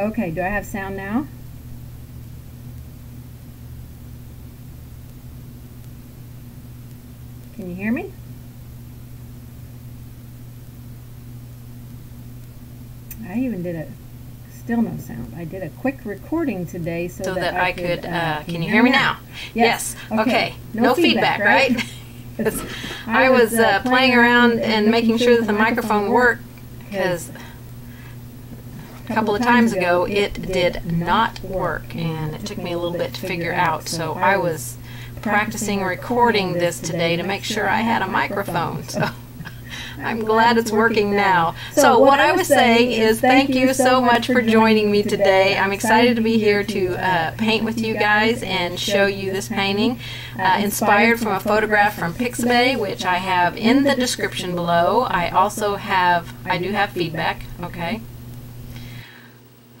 Okay, do I have sound now? Can you hear me? I even did a, still no sound. I did a quick recording today so that I could can you hear me now? Yes. Okay. No feedback, right? I was playing around and making sure that the microphone worked, because a couple of times ago it did not work, and it took me a little bit to figure out, so I was practicing recording this today to make sure I had a microphone. So I'm glad it's working now. So what I was saying is thank you so much for joining me today. I'm excited to be here to paint with you guys and show you this painting, inspired from a photograph from Pixabay, which I have in the description below. I also have, I do have feedback, okay.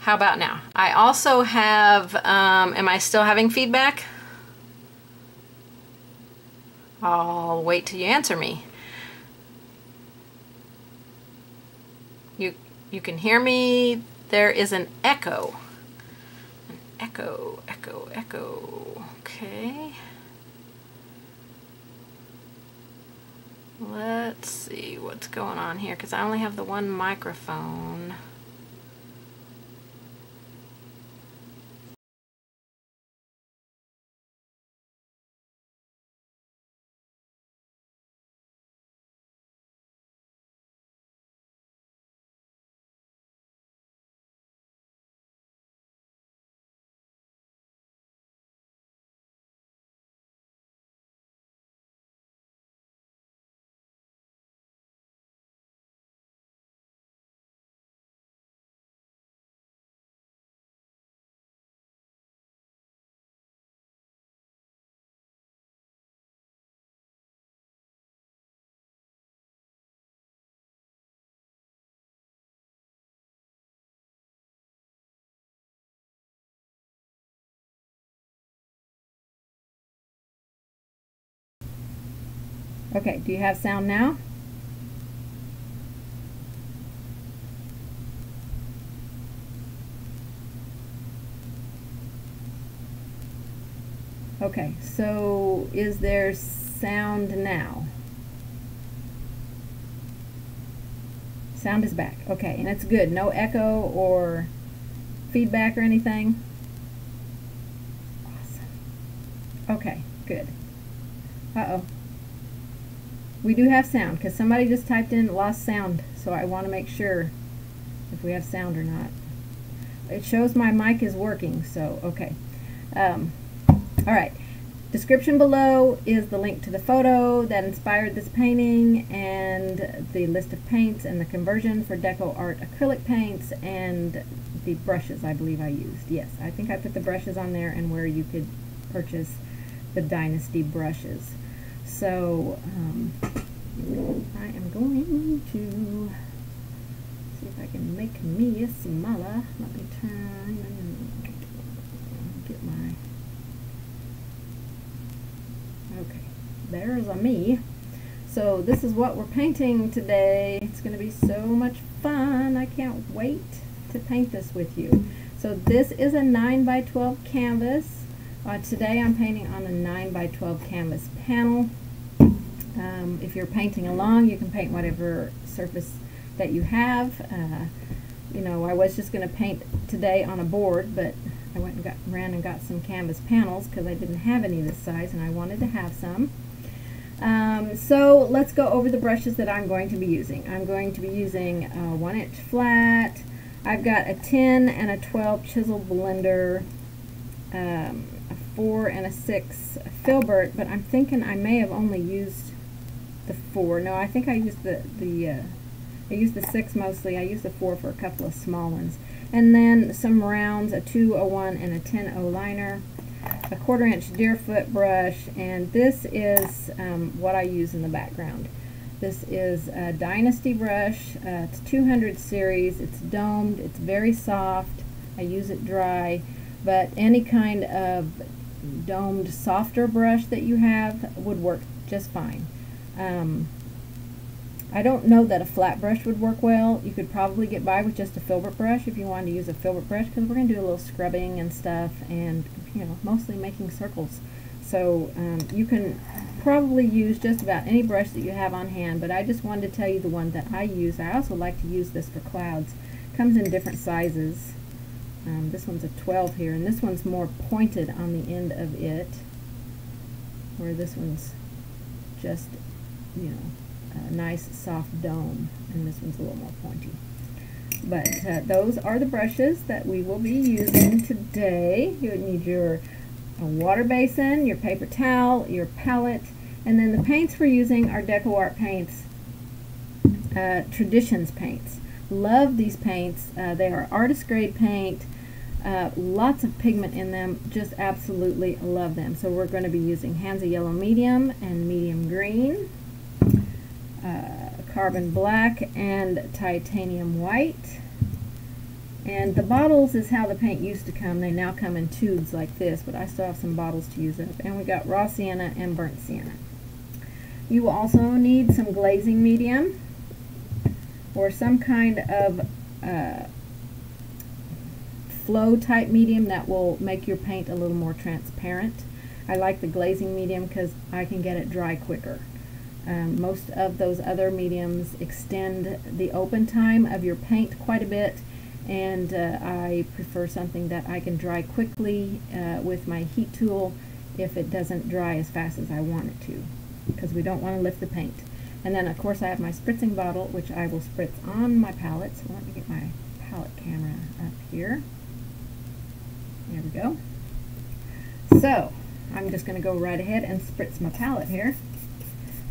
How about now? I also have, am I still having feedback? I'll wait till you answer me. You can hear me. There is an echo. An echo, echo, echo. Okay. Let's see what's going on here, because I only have the one microphone. Okay, do you have sound now? Okay, so is there sound now? Sound is back. Okay, and it's good. No echo or feedback or anything? Awesome. Okay, good. Uh-oh. We do have sound, because somebody just typed in lost sound, so I want to make sure if we have sound or not. It shows my mic is working, so okay. All right, description below is the link to the photo that inspired this painting, and the list of paints, and the conversion for DecoArt acrylic paints, and the brushes I believe I used. Yes, I think I put the brushes on there, and where you could purchase the Dynasty brushes. So I am going to see if I can make me a simala. Let me turn and get my, okay, there's a me. So this is what we're painting today. It's going to be so much fun. I can't wait to paint this with you. So this is a 9x12 canvas. Today I'm painting on a 9x12 canvas panel. If you're painting along, you can paint whatever surface that you have. You know, I was just going to paint today on a board, but I went and ran and got some canvas panels because I didn't have any this size and I wanted to have some. So let's go over the brushes that I'm going to be using. I'm going to be using a 1-inch flat. I've got a 10 and a 12 chisel blender, a 4 and a 6 filbert, but I'm thinking I may have only used the 4. No, I think I used I used the 6 mostly. I used the 4 for a couple of small ones, and then some rounds, a 2, a 1, and a 10 O-liner, a 1/4-inch Deerfoot brush, and this is what I use in the background. This is a Dynasty brush. It's 200 series. It's domed. It's very soft. I use it dry, but any kind of domed, softer brush that you have would work just fine. I don't know that a flat brush would work well. You could probably get by with just a filbert brush if you wanted to use a filbert brush, because we're going to do a little scrubbing and stuff, and you know, mostly making circles. So you can probably use just about any brush that you have on hand, but I just wanted to tell you the one that I use. I also like to use this for clouds. It comes in different sizes. This one's a 12 here, and this one's more pointed on the end of it, where this one's just, you know, a nice soft dome, and this one's a little more pointy. But those are the brushes that we will be using today. You would need your water basin, your paper towel, your palette, and then the paints we're using are DecoArt paints, Traditions paints. Love these paints. They are artist grade paint, lots of pigment in them, just absolutely love them. So we're going to be using Hansa Yellow Medium and Medium Green, Carbon Black, and Titanium White. And the bottles is how the paint used to come. They now come in tubes like this, but I still have some bottles to use up. And we got Raw Sienna and Burnt Sienna. You will also need some glazing medium or some kind of flow type medium that will make your paint a little more transparent. I like the glazing medium because I can get it dry quicker. Most of those other mediums extend the open time of your paint quite a bit, and I prefer something that I can dry quickly with my heat tool if it doesn't dry as fast as I want it to, because we don't want to lift the paint. And then of course I have my spritzing bottle, which I will spritz on my palette. So let me get my palette camera up here. There we go. So I'm just going to go right ahead and spritz my palette here.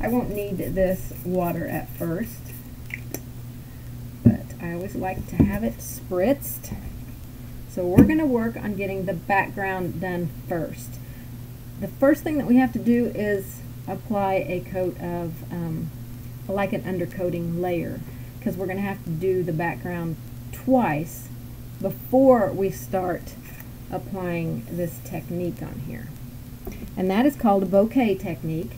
I won't need this water at first, but I always like to have it spritzed. So we're going to work on getting the background done first. The first thing that we have to do is apply a coat of like an undercoating layer, because we're going to have to do the background twice before we start applying this technique on here. And that is called a bokeh technique.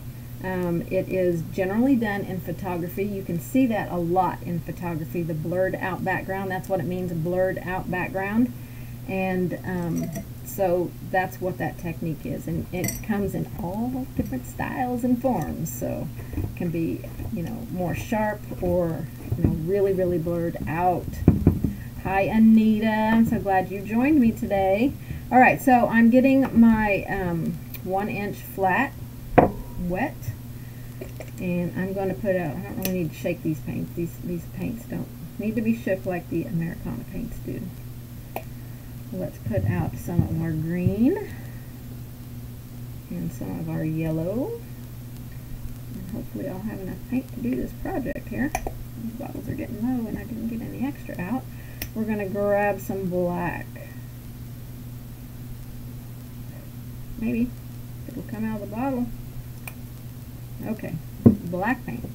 It is generally done in photography. You can see that a lot in photography, the blurred out background. That's what it means, blurred out background. And so that's what that technique is, and it comes in all different styles and forms. So it can be, you know, more sharp, or, you know, really, really blurred out. Hi, Anita. I'm so glad you joined me today. All right, so I'm getting my 1-inch flat wet, and I'm going to put out. I don't really need to shake these paints. These paints don't need to be shook like the Americana paints do. Let's put out some of our green and some of our yellow, and hopefully I'll have enough paint to do this project here. These bottles are getting low and I didn't get any extra out. We're going to grab some black. Maybe it'll come out of the bottle. Okay, black paint.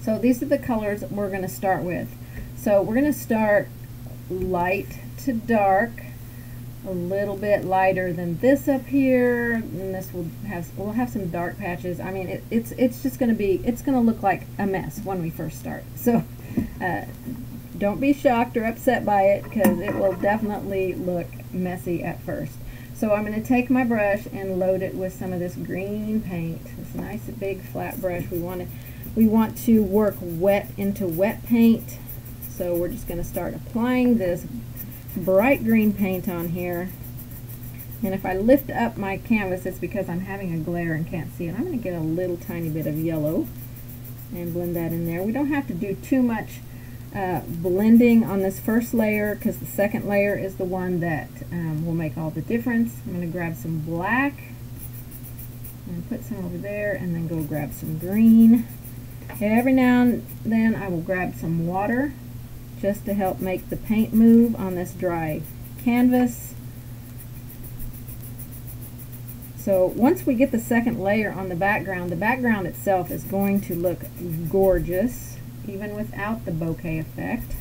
So these are the colors we're going to start with. So we're going to start light to dark, a little bit lighter than this up here, and this will have, we'll have some dark patches. I mean, it's just going to be, it's going to look like a mess when we first start. So don't be shocked or upset by it, because it will definitely look messy at first. So I'm going to take my brush and load it with some of this green paint. This nice big flat brush. We want to work wet into wet paint. So we're just going to start applying this bright green paint on here. And if I lift up my canvas, it's because I'm having a glare and can't see it. I'm going to get a little tiny bit of yellow and blend that in there. We don't have to do too much blending on this first layer, because the second layer is the one that will make all the difference. I'm going to grab some black and put some over there, and then go grab some green. Every now and then I will grab some water, just to help make the paint move on this dry canvas. So once we get the second layer on the background itself is going to look gorgeous, even without the bokeh effect.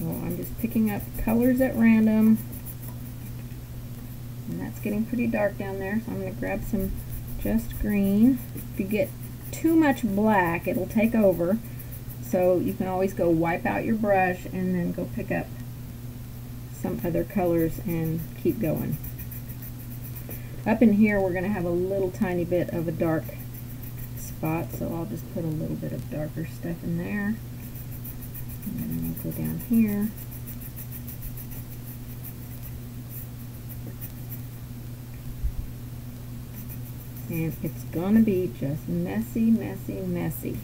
So I'm just picking up colors at random. That's getting pretty dark down there, so I'm going to grab some just green. If you get too much black, it'll take over. So you can always go wipe out your brush and then go pick up some other colors and keep going. Up in here, we're going to have a little tiny bit of a dark spot, so I'll just put a little bit of darker stuff in there. And then I'll go down here. And it's gonna be just messy, messy, messy.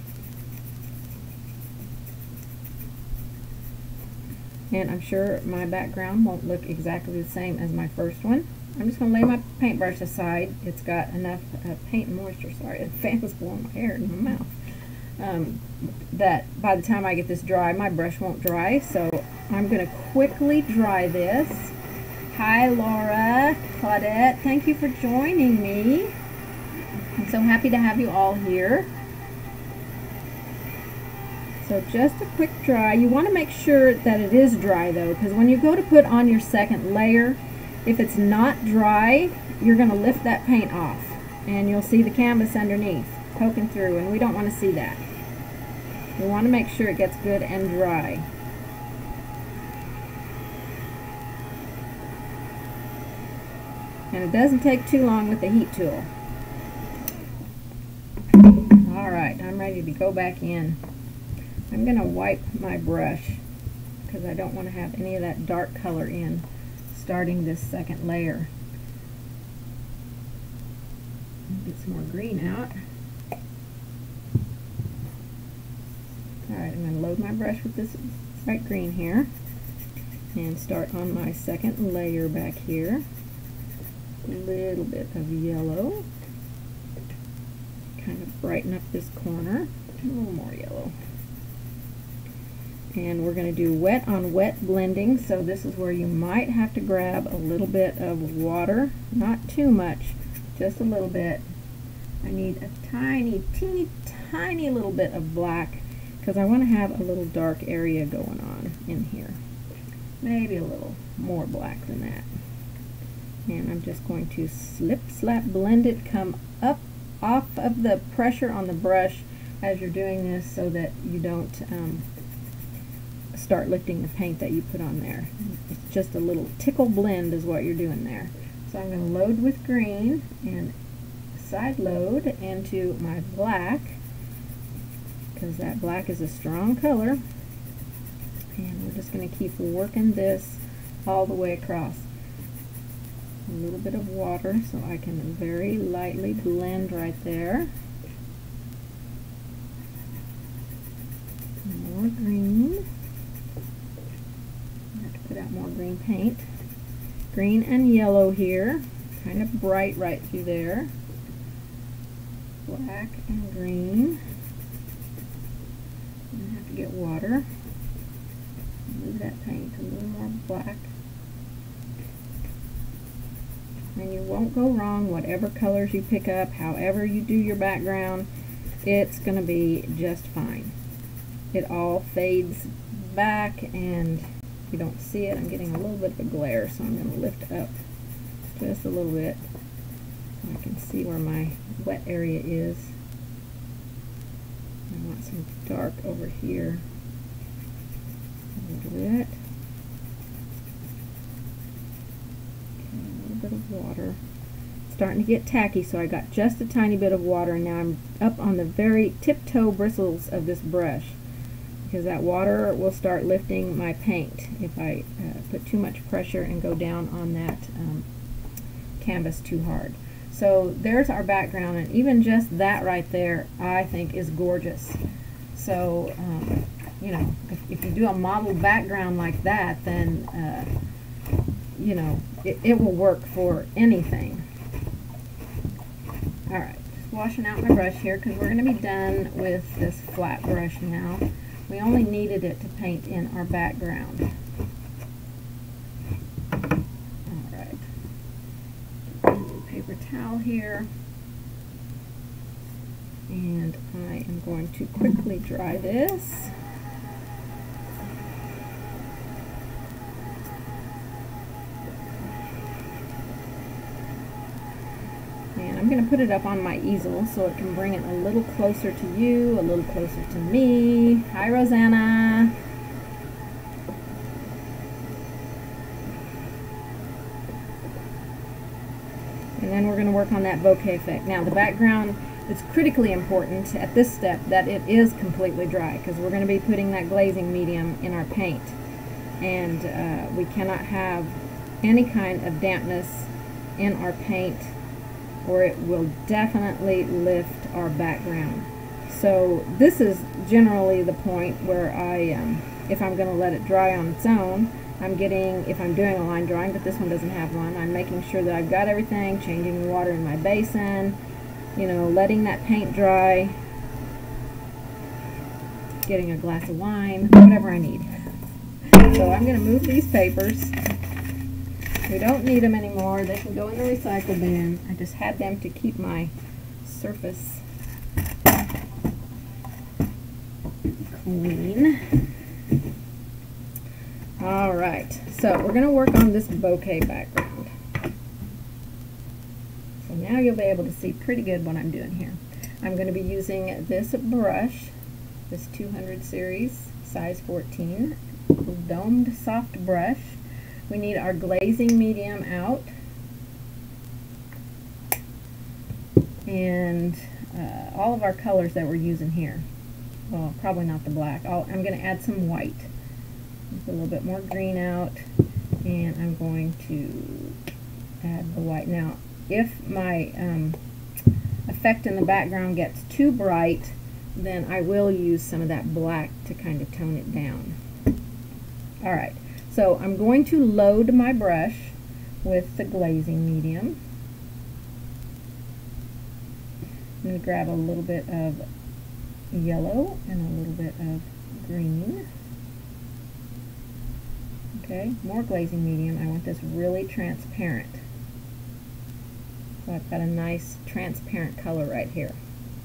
And I'm sure my background won't look exactly the same as my first one. I'm just gonna lay my paintbrush aside. It's got enough paint and moisture. Sorry, the fan was blowing my hair in my mouth. That by the time I get this dry, my brush won't dry. So I'm gonna quickly dry this. Hi, Laura, Claudette. Thank you for joining me. I'm so happy to have you all here. So just a quick dry. You want to make sure that it is dry though, because when you go to put on your second layer, if it's not dry, you're going to lift that paint off and you'll see the canvas underneath poking through, and we don't want to see that. We want to make sure it gets good and dry. And it doesn't take too long with the heat tool. Alright, I'm ready to go back in. I'm going to wipe my brush because I don't want to have any of that dark color in starting this second layer. Get some more green out. Alright, I'm going to load my brush with this bright green here and start on my second layer back here. A little bit of yellow. Kind of brighten up this corner. A little more yellow. And we're going to do wet on wet blending, so this is where you might have to grab a little bit of water. Not too much, just a little bit. I need a tiny, teeny, tiny little bit of black because I want to have a little dark area going on in here. Maybe a little more black than that. And I'm just going to slip, slap, blend it, come up off of the pressure on the brush as you're doing this so that you don't start lifting the paint that you put on there. It's just a little tickle blend is what you're doing there. So I'm going to load with green and side load into my black because that black is a strong color, and we're just going to keep working this all the way across. A little bit of water so I can very lightly blend right there. More green. I have to put out more green paint. Green and yellow here. Kind of bright right through there. Black and green. I have to get water. Move that paint a little more black. And you won't go wrong. Whatever colors you pick up, however you do your background, it's going to be just fine. It all fades back and you don't see it. I'm getting a little bit of a glare, so I'm going to lift up just a little bit so I can see where my wet area is. I want some dark over here. A little bit. Bit of water. It's starting to get tacky, so I got just a tiny bit of water, and now I'm up on the very tiptoe bristles of this brush because that water will start lifting my paint if I put too much pressure and go down on that canvas too hard. So there's our background, and even just that right there I think is gorgeous. So you know, if you do a model background like that, then you know, it will work for anything. Alright, just washing out my brush here because we're going to be done with this flat brush now. We only needed it to paint in our background. Alright, paper towel here, and I am going to quickly dry this. I'm going to put it up on my easel so it can bring it a little closer to you, a little closer to me. Hi, Rosanna. And then we're going to work on that bokeh effect. Now, the background is critically important at this step that it is completely dry, because we're going to be putting that glazing medium in our paint. And we cannot have any kind of dampness in our paint, or it will definitely lift our background. So this is generally the point where I, if I'm going to let it dry on its own, I'm getting, if I'm doing a line drawing, but this one doesn't have one, I'm making sure that I've got everything, changing the water in my basin, you know, letting that paint dry, getting a glass of wine, whatever I need. So I'm going to move these papers. We don't need them anymore. They can go in the recycle bin. I just had them to keep my surface clean. All right, so we're going to work on this bokeh background. So now you'll be able to see pretty good what I'm doing here. I'm going to be using this brush, this 200 series, size 14, domed soft brush. We need our glazing medium out, and all of our colors that we're using here. Well, probably not the black. I'm going to add some white. With a little bit more green out, and I'm going to add the white. Now, if my effect in the background gets too bright, then I will use some of that black to kind of tone it down. All right, so I'm going to load my brush with the glazing medium. I'm going to grab a little bit of yellow and a little bit of green. Okay, more glazing medium. I want this really transparent. So I've got a nice transparent color right here.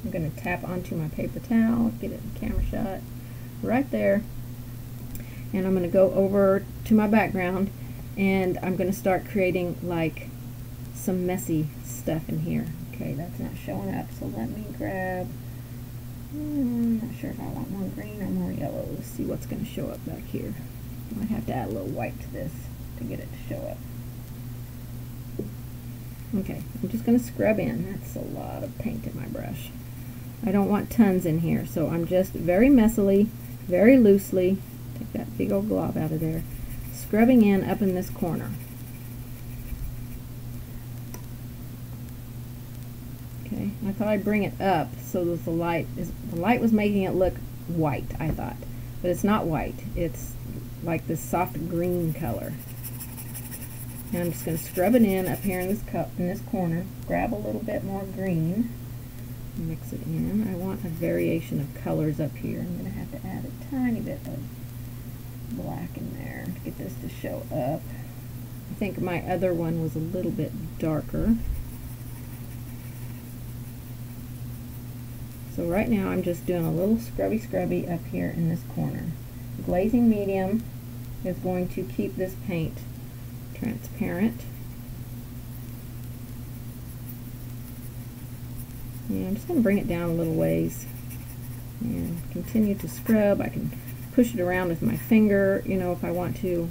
I'm going to tap onto my paper towel, get it in the camera shot right there. And I'm going to go over to my background, and I'm going to start creating like some messy stuff in here. Okay, that's not showing up, so let me grab, I'm not sure if I want more green or more yellow. Let's see what's going to show up back here. I might have to add a little white to this to get it to show up. Okay, I'm just going to scrub in. That's a lot of paint in my brush. I don't want tons in here, so I'm just very messily, very loosely, take that big old glob out of there, scrubbing in up in this corner. Okay, I thought I'd bring it up so that the light was making it look white, I thought. But it's not white. It's like this soft green color. And I'm just going to scrub it in up here in this cup, in this corner. Grab a little bit more green, mix it in. I want a variation of colors up here. I'm going to have to add a tiny bit of black in there to get this to show up. I think my other one was a little bit darker. So right now I'm just doing a little scrubby up here in this corner. Glazing medium is going to keep this paint transparent. And I'm just going to bring it down a little ways and continue to scrub. I can push it around with my finger, you know, if I want to.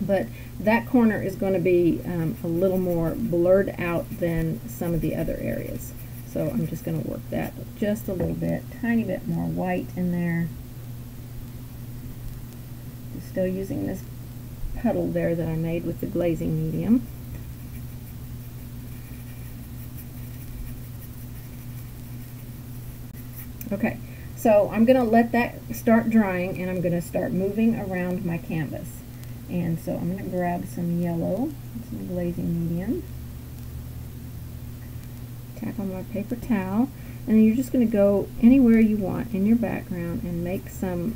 But that corner is going to be a little more blurred out than some of the other areas. So I'm just going to work that just a little bit, tiny bit more white in there. Still using this puddle there that I made with the glazing medium. Okay, so I'm going to let that start drying, and I'm going to start moving around my canvas. And so I'm going to grab some yellow, some glazing medium, tap on my paper towel, and then you're just going to go anywhere you want in your background and make some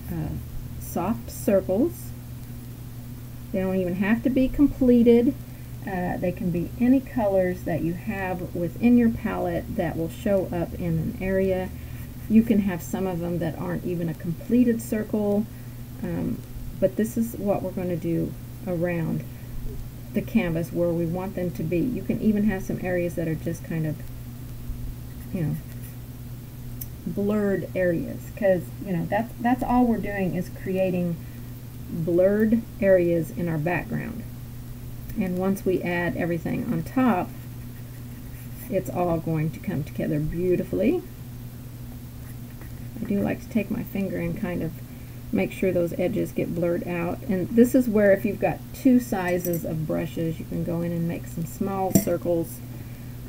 soft circles. They don't even have to be completed. They can be any colors that you have within your palette that will show up in an area. You can have some of them that aren't even a completed circle, but this is what we're going to do around. the canvas where we want them to be. You can even have some areas that are just kind of, you know, blurred areas, because, you know, that's all we're doing is creating blurred areas in our background. And once we add everything on top, it's all going to come together beautifully. I do like to take my finger and kind of make sure those edges get blurred out. And this is where, if you've got two sizes of brushes, you can go in and make some small circles.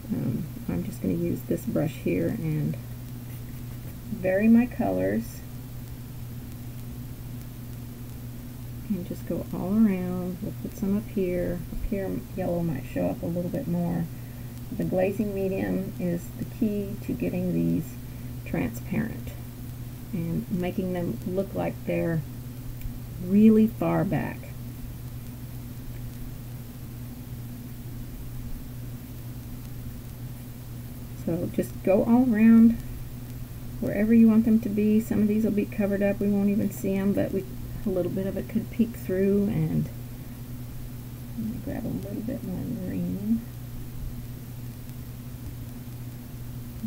I'm just going to use this brush here and vary my colors and just go all around. We'll put some up here. Up here yellow might show up a little bit more. The glazing medium is the key to getting these transparent and making them look like they're really far back. So just go all around wherever you want them to be. Some of these will be covered up, we won't even see them, but a little bit of it could peek through. And let me grab a little bit more green.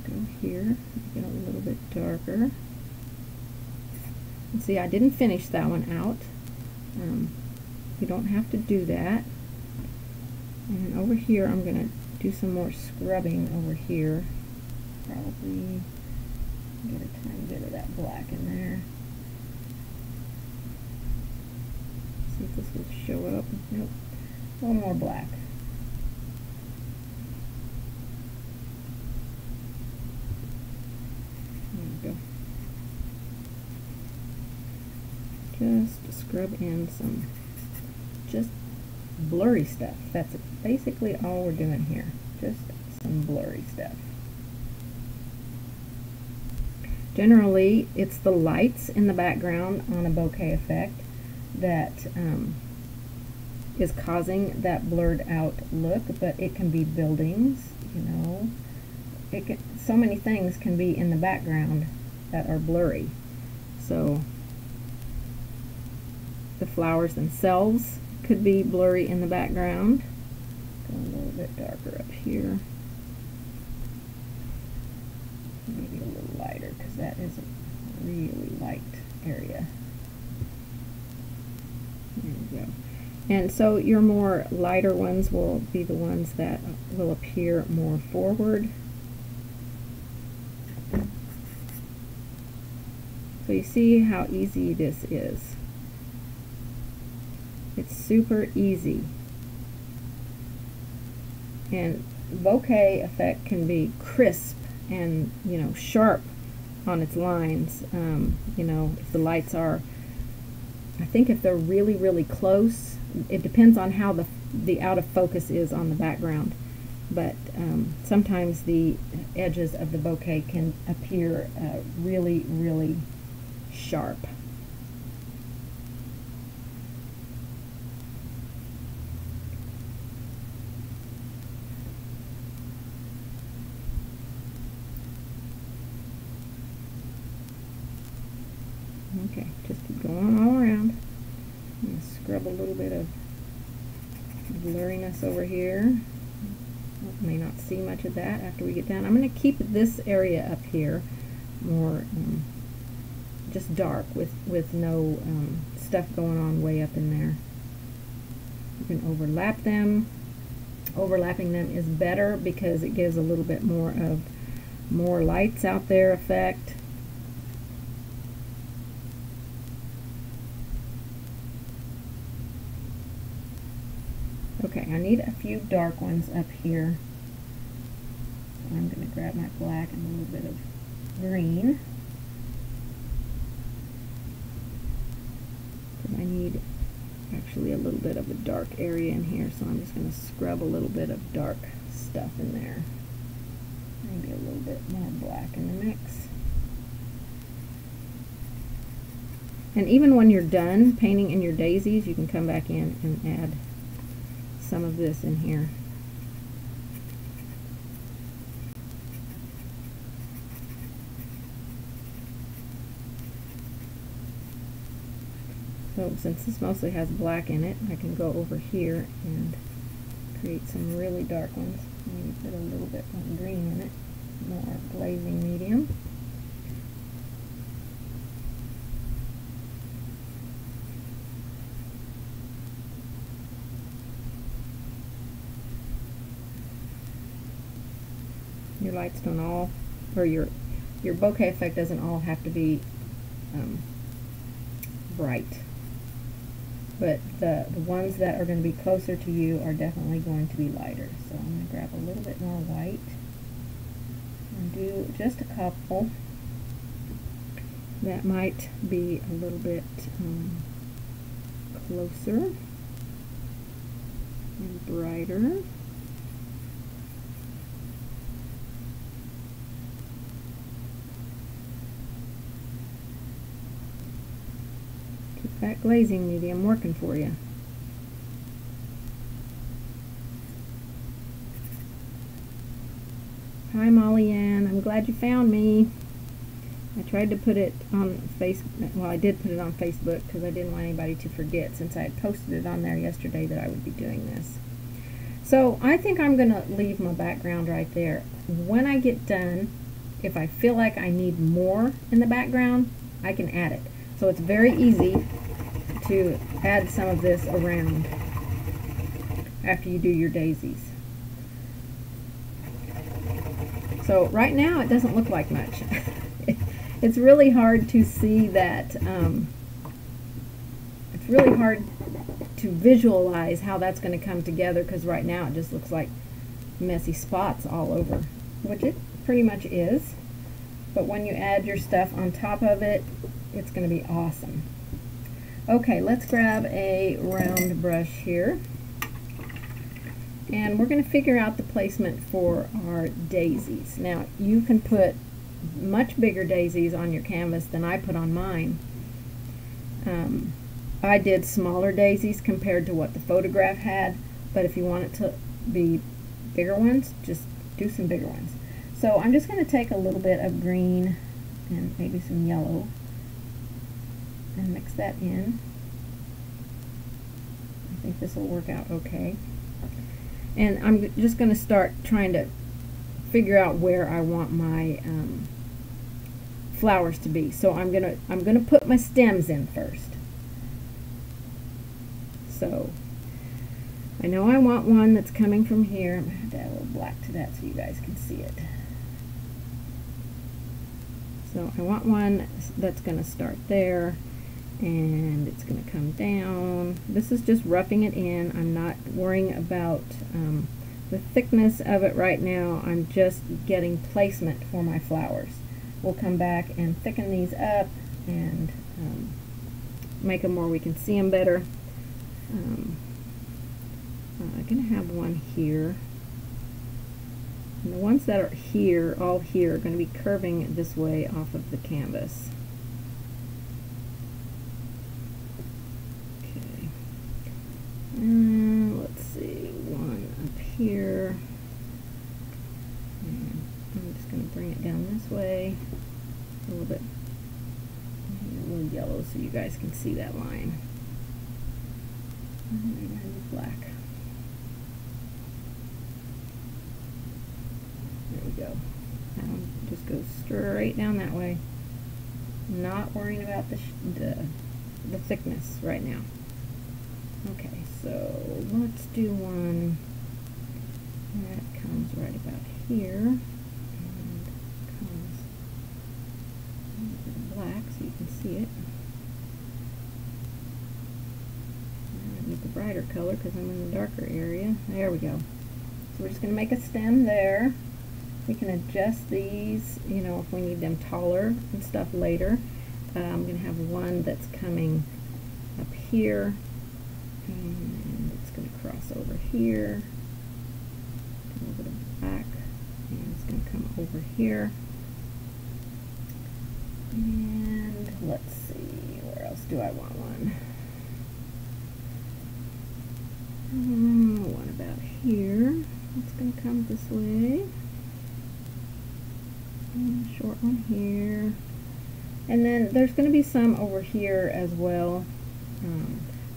Go here, get a little bit darker. And see, I didn't finish that one out. You don't have to do that. And over here, I'm going to do some more scrubbing over here. Probably get a tiny bit of that black in there. See if this will show up. Nope. A little more black. There we go. Just scrub in some just blurry stuff. That's basically all we're doing here. Just some blurry stuff. Generally, it's the lights in the background on a bokeh effect that is causing that blurred out look, but it can be buildings, you know. It can, so many things can be in the background that are blurry. So the flowers themselves could be blurry in the background. Go a little bit darker up here. Maybe a little lighter, because that is a really light area. There we go. And so your more lighter ones will be the ones that will appear more forward. So you see how easy this is. It's super easy. And bokeh effect can be crisp and, you know, sharp on its lines. You know, if the lights are, I think if they're really, really close, it depends on how the out of focus is on the background. But sometimes the edges of the bokeh can appear really, really sharp. Okay, just keep going all around. I'm going to scrub a little bit of blurriness over here. May not see much of that after we get down. I'm going to keep this area up here more just dark with no stuff going on way up in there. You can overlap them. Overlapping them is better because it gives a little bit more of more lights out there effect. Okay, I need a few dark ones up here. So I'm going to grab my black and a little bit of green. I need actually a little bit of a dark area in here, so I'm just going to scrub a little bit of dark stuff in there. Maybe a little bit more black in the mix. And even when you're done painting in your daisies, you can come back in and add some of this in here. So since this mostly has black in it, I can go over here and create some really dark ones. Maybe put a little bit more green in it. More glazing medium. Your lights don't all, or your bokeh effect doesn't all have to be bright. But the ones that are going to be closer to you are definitely going to be lighter. So I'm going to grab a little bit more white and do just a couple. That might be a little bit closer and brighter. That glazing medium working for you. Hi Molly Ann, I'm glad you found me. I tried to put it on Facebook. Well, I did put it on Facebook because I didn't want anybody to forget, since I had posted it on there yesterday that I would be doing this. So I think I'm going to leave my background right there. When I get done, if I feel like I need more in the background, I can add it. So it's very easy to add some of this around after you do your daisies. So right now it doesn't look like much. It's really hard to see that, it's really hard to visualize how that's going to come together, because right now it just looks like messy spots all over, which it pretty much is. But when you add your stuff on top of it, it's going to be awesome. Okay, let's grab a round brush here, and we're going to figure out the placement for our daisies. Now, you can put much bigger daisies on your canvas than I put on mine. I did smaller daisies compared to what the photograph had, but if you want it to be bigger ones, just do some bigger ones. So I'm just going to take a little bit of green and maybe some yellow and mix that in. I think this will work out okay. And I'm just going to start trying to figure out where I want my flowers to be. So I'm gonna put my stems in first. So I know I want one that's coming from here. I'm going to add a little black to that so you guys can see it. So I want one that's going to start there, and it's going to come down. This is just roughing it in. I'm not worrying about the thickness of it right now. I'm just getting placement for my flowers. We'll come back and thicken these up and make them where we can see them better. I'm going to have one here. And the ones that are here, all here, are going to be curving this way off of the canvas. Okay. And let's see, one up here. And I'm just going to bring it down this way a little bit. A little yellow so you guys can see that line. And black. There we go. That one just goes straight down that way. Not worrying about the thickness right now. Okay, so let's do one that comes right about here and comes a little bit of black so you can see it. I need the brighter color because I'm in the darker area. There we go. So we're just going to make a stem there. We can adjust these, you know, if we need them taller and stuff later. I'm going to have one that's coming up here, and it's going to cross over here, a little bit of black, and it's going to come over here. And let's see, where else do I want one? One about here. It's going to come this way. Short one here, and then there's going to be some over here as well.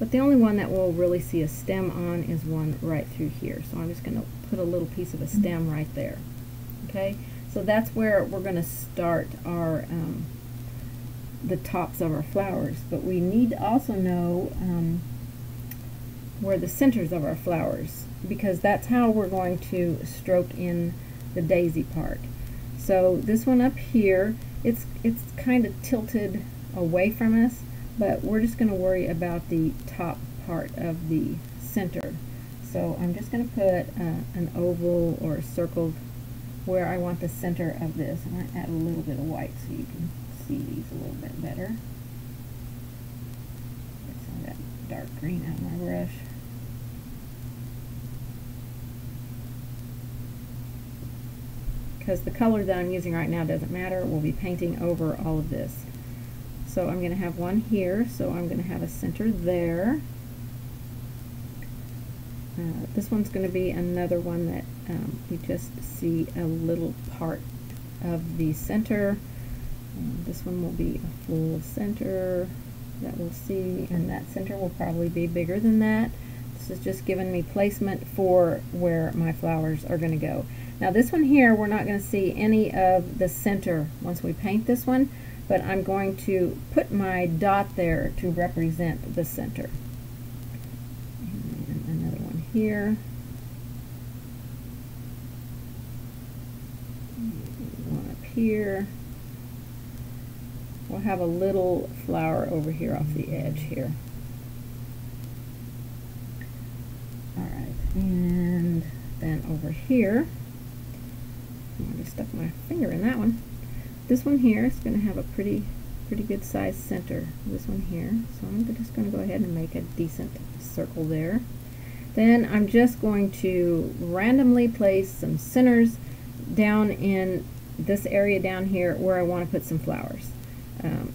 But the only one that we'll really see a stem on is one right through here. So I'm just going to put a little piece of a stem right there. Okay, so that's where we're going to start our the tops of our flowers. But we need to also know where the centers of our flowers, because that's how we're going to stroke in the daisy part. So this one up here, it's kind of tilted away from us, but we're just going to worry about the top part of the center. So I'm just going to put an oval or a circle where I want the center of this. I'm going to add a little bit of white so you can see these a little bit better. Get some of that dark green out of my brush. Because the color that I'm using right now doesn't matter. We'll be painting over all of this. So I'm going to have one here, so I'm going to have a center there. This one's going to be another one that you just see a little part of the center. This one will be a full center that we'll see, and that center will probably be bigger than that. This is just giving me placement for where my flowers are going to go. Now this one here, we're not going to see any of the center once we paint this one, but I'm going to put my dot there to represent the center. Here, one up here. We'll have a little flower over here off the edge here. All right, and then over here, I already stuck my finger in that one. This one here is going to have a pretty good sized center. This one here, so I'm just going to go ahead and make a decent circle there. Then I'm just going to randomly place some centers down in this area down here where I want to put some flowers.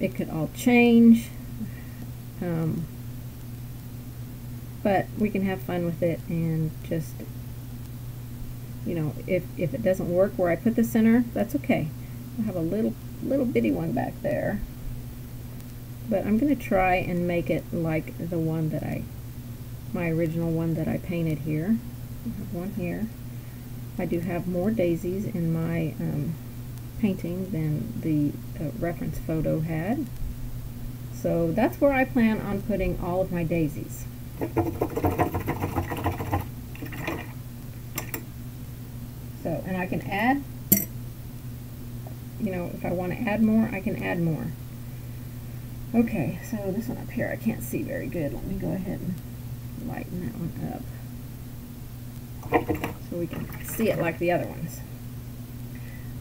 It could all change, but we can have fun with it and just, you know, if it doesn't work where I put the center, that's okay. I'll have a little bitty one back there, but I'm going to try and make it like the one that my original one that I painted here. I have one here. I do have more daisies in my painting than the reference photo had. So that's where I plan on putting all of my daisies. So, and I can add, you know, if I want to add more, I can add more. Okay, so this one up here I can't see very good. Let me go ahead and lighten that one up so we can see it like the other ones.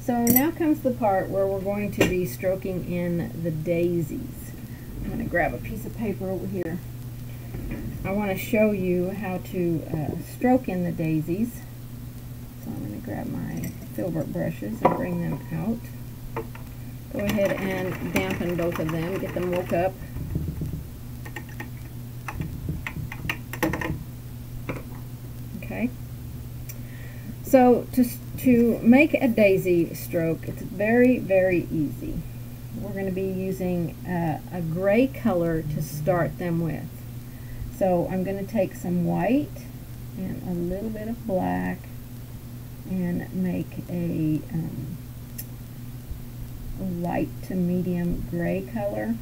So now comes the part where we're going to be stroking in the daisies. I'm going to grab a piece of paper over here. I want to show you how to stroke in the daisies. So I'm going to grab my filbert brushes and bring them out. Go ahead and dampen both of them, get them woke up. So to make a daisy stroke, it's very, very easy. We're going to be using a gray color to start them with. So I'm going to take some white and a little bit of black and make a light to medium gray color.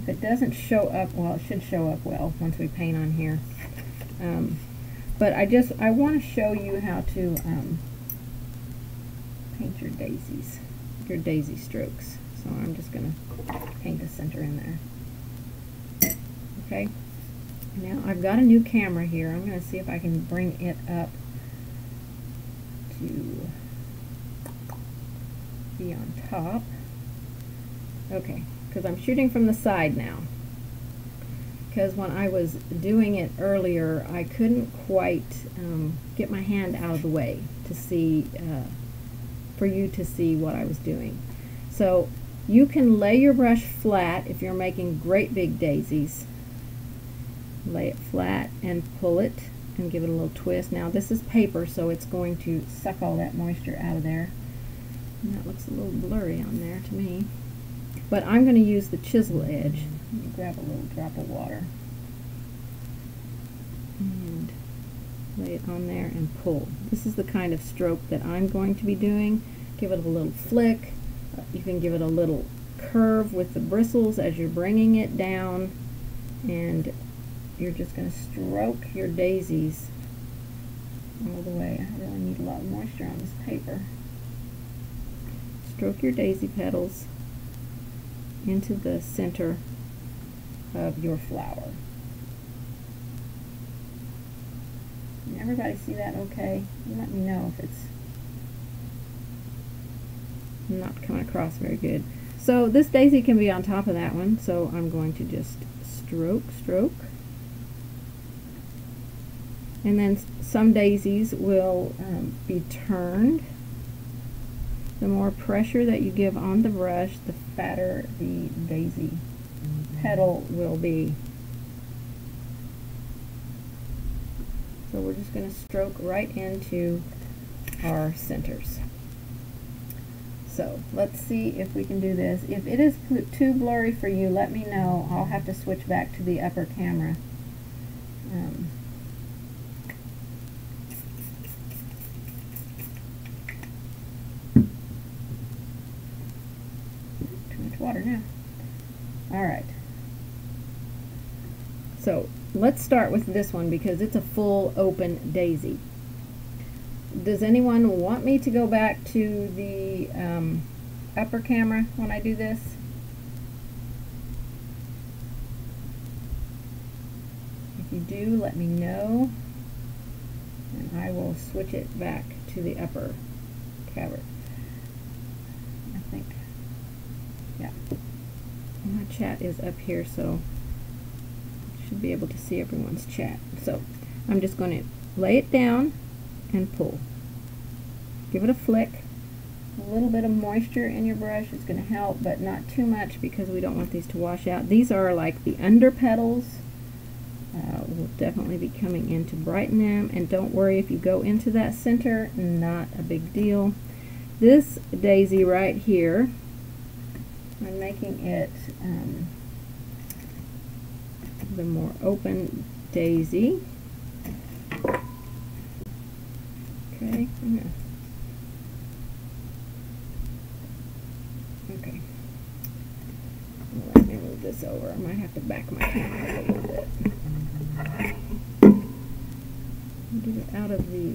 If it doesn't show up well, it should show up well once we paint on here. But I want to show you how to paint your daisies, your daisy strokes. So I'm just going to paint the center in there. Okay, now I've got a new camera here. I'm going to see if I can bring it up to be on top. Okay, because I'm shooting from the side now. Because when I was doing it earlier, I couldn't quite get my hand out of the way to see, for you to see what I was doing. So you can lay your brush flat if you're making great big daisies. Lay it flat and pull it and give it a little twist. Now this is paper, so it's going to suck all that moisture out of there. And that looks a little blurry on there to me. But I'm going to use the chisel edge. Let me grab a little drop of water. and lay it on there and pull. This is the kind of stroke that I'm going to be doing. Give it a little flick. You can give it a little curve with the bristles as you're bringing it down, and you're just going to stroke your daisies all the way. I really need a lot of moisture on this paper. Stroke your daisy petals into the center of your flower. Can everybody see that okay? Let me know if it's not coming across very good. So this daisy can be on top of that one, so I'm going to just stroke. And then some daisies will be turned. The more pressure that you give on the brush, the fatter the daisy petal will be. So we're just going to stroke right into our centers. So let's see if we can do this. If it is too blurry for you, let me know. I'll have to switch back to the upper camera. Too much water now. All right. So let's start with this one because it's a full open daisy. Does anyone want me to go back to the upper camera when I do this? If you do, let me know, and I will switch it back to the upper camera. I think, yeah. My chat is up here, so I should be able to see everyone's chat. So I'm just going to lay it down and pull. Give it a flick. A little bit of moisture in your brush is going to help, but not too much because we don't want these to wash out. These are like the under petals. We'll definitely be coming in to brighten them, and don't worry if you go into that center, not a big deal. This daisy right here, I'm making it the more open daisy. Okay. Okay. Let me move this over. I might have to back my camera a little bit. Get it out of the.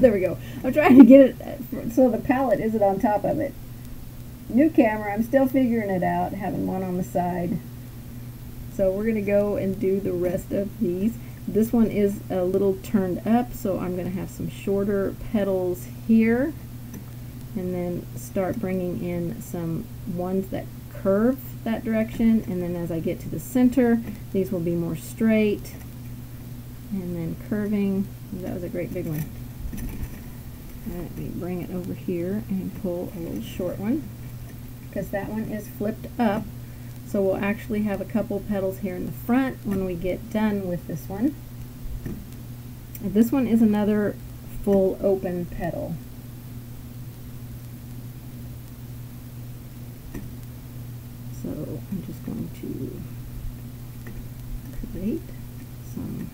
There we go. I'm trying to get it so the palette isn't on top of it. New camera. I'm still figuring it out. Having one on the side. So we're gonna go and do the rest of these. This one is a little turned up, so I'm going to have some shorter petals here, and then start bringing in some ones that curve that direction, and then as I get to the center, these will be more straight, and then curving. That was a great big one. Let me bring it over here and pull a little short one, because that one is flipped up. So we'll actually have a couple petals here in the front when we get done with this one. And this one is another full open petal. So I'm just going to create some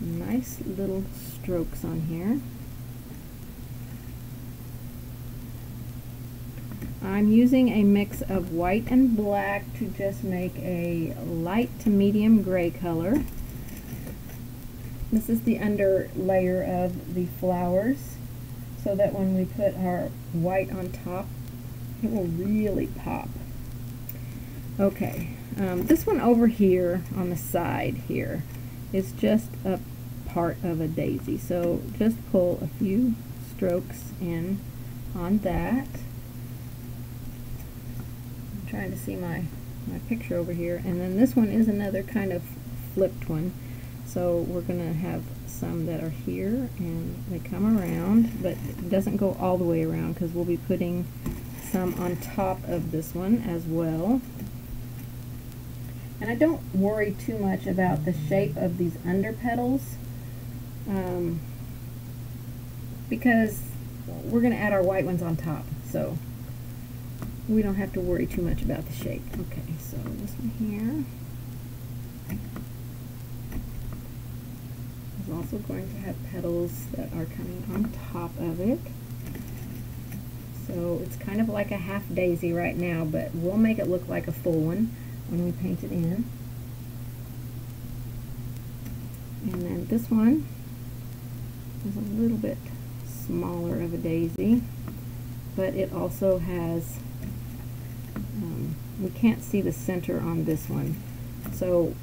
nice little strokes on here. I'm using a mix of white and black to just make a light to medium gray color. This is the under layer of the flowers, so that when we put our white on top, it will really pop. Okay, this one over here on the side here is just a part of a daisy, so just pull a few strokes in on that. Trying to see my picture over here, and then this one is another kind of flipped one, so we're gonna have some that are here and they come around, but it doesn't go all the way around because we'll be putting some on top of this one as well. And I don't worry too much about the shape of these under petals because we're gonna add our white ones on top, so we don't have to worry too much about the shape. Okay, so this one here. also going to have petals that are coming on top of it. So it's kind of like a half daisy right now, but we'll make it look like a full one when we paint it in. And then this one is a little bit smaller of a daisy, but it also has, we can't see the center on this one. So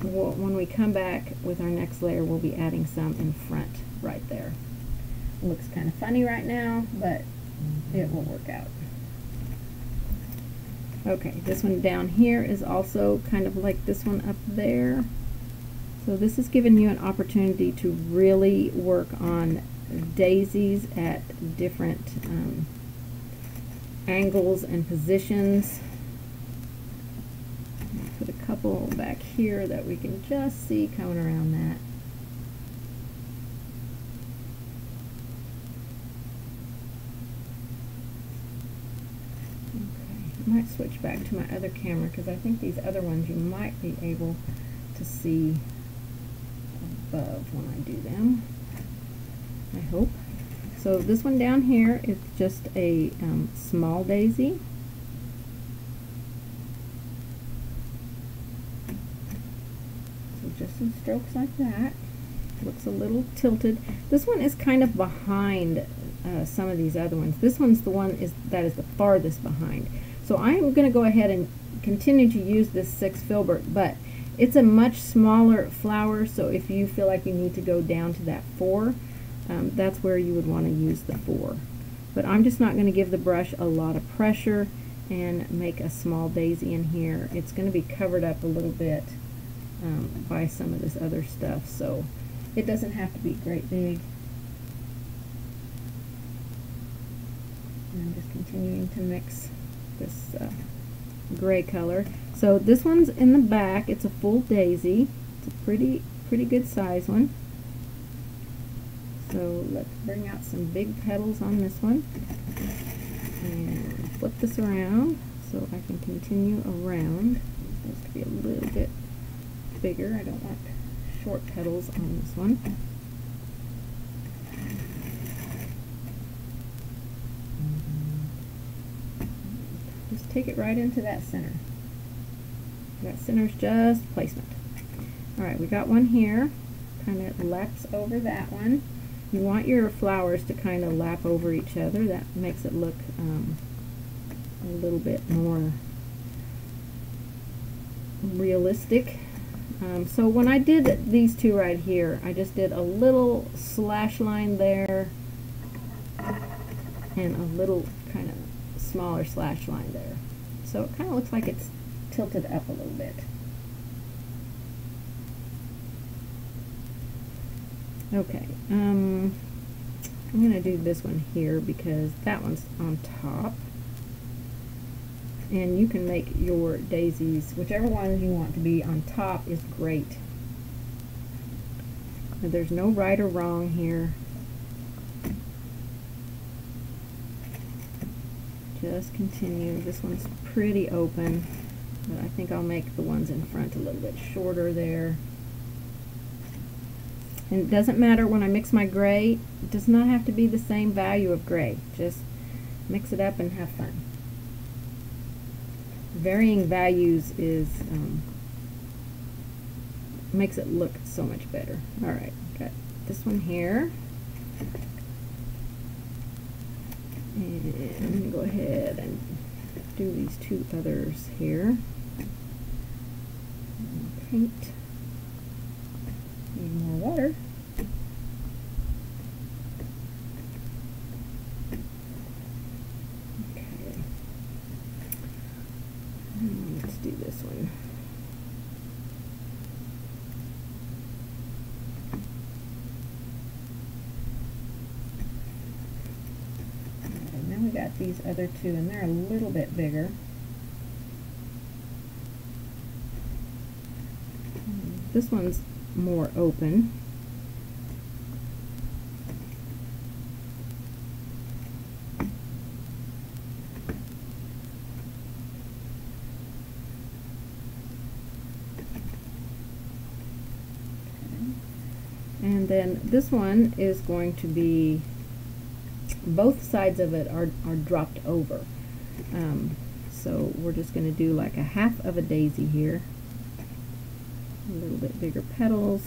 when we come back with our next layer, we'll be adding some in front right there. It looks kind of funny right now, but it will work out. Okay, this one down here is also kind of like this one up there. So this is giving you an opportunity to really work on daisies at different angles and positions. Put a couple back here that we can just see coming around that. I might switch back to my other camera because I think these other ones you might be able to see above when I do them, I hope. So this one down here is just a small daisy. So just some strokes like that. Looks a little tilted. This one is kind of behind some of these other ones. This one's the one that is the farthest behind. So I'm going to go ahead and continue to use this 6 filbert, but it's a much smaller flower, so if you feel like you need to go down to that 4, that's where you would want to use the 4. But I'm just not going to give the brush a lot of pressure and make a small daisy in here. It's going to be covered up a little bit by some of this other stuff, so it doesn't have to be great big. And I'm just continuing to mix this gray color. So this one's in the back. It's a full daisy. It's a pretty good size one. So let's bring out some big petals on this one and flip this around so I can continue around. This could be a little bit bigger. I don't want short petals on this one. Just take it right into that center. That center's just placement. Alright, we got one here. Kind of laps over that one. You want your flowers to kind of lap over each other. That makes it look a little bit more realistic. So when I did these two right here, I just did a little slash line there and a little kind of smaller slash line there. So it kind of looks like it's tilted up a little bit. Okay, I'm going to do this one here because that one's on top. And you can make your daisies, whichever one you want to be on top is great. Now, there's no right or wrong here. Just continue. This one's pretty open, but I think I'll make the ones in front a little bit shorter there. And it doesn't matter when I mix my gray, it does not have to be the same value of gray. Just mix it up and have fun. Varying values is makes it look so much better. All right, got this one here, and I'm gonna go ahead and do these two others here. And paint. Need more water. Do this one. And then we got these other two, and they're a little bit bigger. This one's more open. And then this one is going to be, both sides of it are dropped over. So we're just going to do like a half of a daisy here. A little bit bigger petals.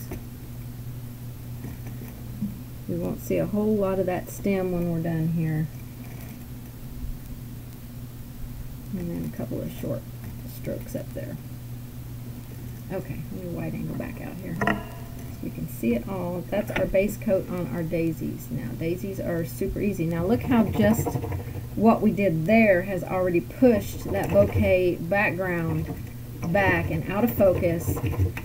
We won't see a whole lot of that stem when we're done here. And then a couple of short strokes up there. Okay, let me wide angle back out here. You can see it all. That's our base coat on our daisies. Now daisies are super easy. Now look how just what we did there has already pushed that bouquet background back and out of focus,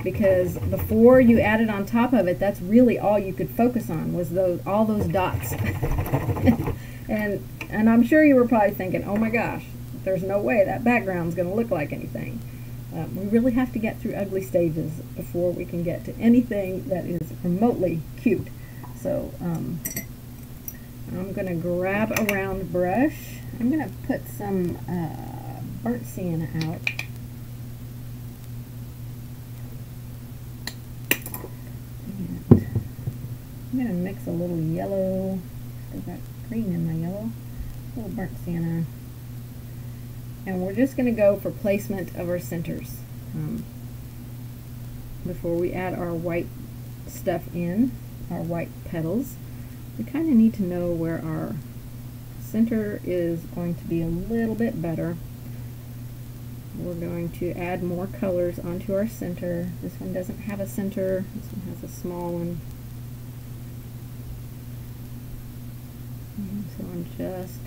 because before you added on top of it, that's really all you could focus on was all those dots. and I'm sure you were probably thinking, oh my gosh, there's no way that background's going to look like anything. We really have to get through ugly stages before we can get to anything that is remotely cute. So I'm going to grab a round brush. I'm going to put some burnt sienna out. And I'm going to mix a little yellow. Still got green in my yellow. A little burnt sienna. And we're just going to go for placement of our centers before we add our white stuff in, our white petals. We kind of need to know where our center is going to be a little bit better. We're going to add more colors onto our center. This one doesn't have a center. This one has a small one. And so I'm just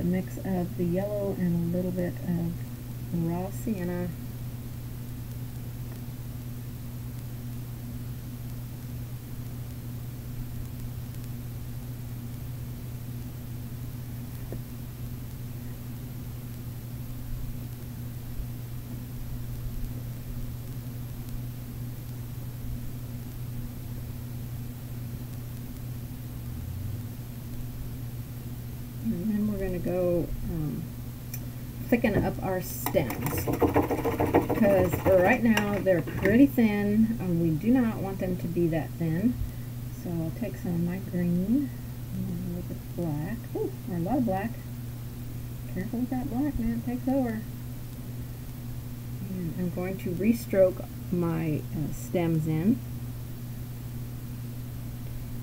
a mix of the yellow and a little bit of raw sienna. Thicken up our stems, because right now they're pretty thin and we do not want them to be that thin. So I'll take some of my green and a little bit black. Ooh, or a lot of black. Careful with that black, man, it takes over. And I'm going to restroke my stems in.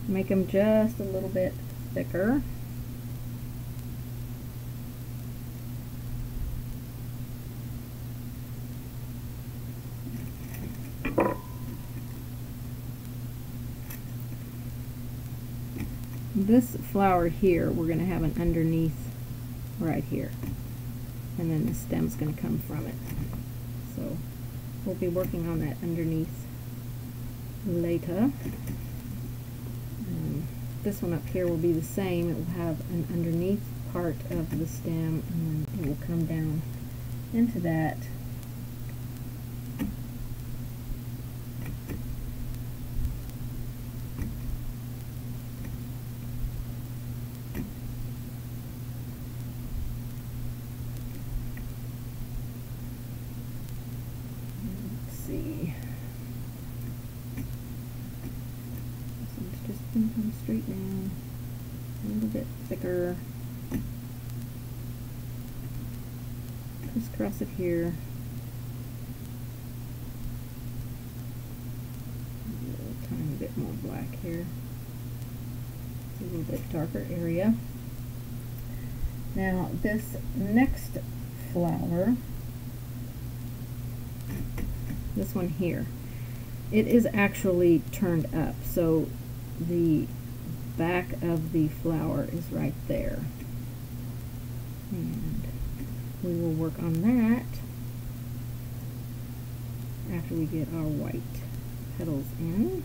Make them just a little bit thicker. This flower here, we're going to have an underneath right here, and then the stem's going to come from it. So we'll be working on that underneath later. This one up here will be the same. It will have an underneath part of the stem, and then it will come down into that. Cross it here. A little tiny bit more black here. It's a little bit darker area. Now this next flower, this one here, it is actually turned up, so the back of the flower is right there. And we will work on that after we get our white petals in.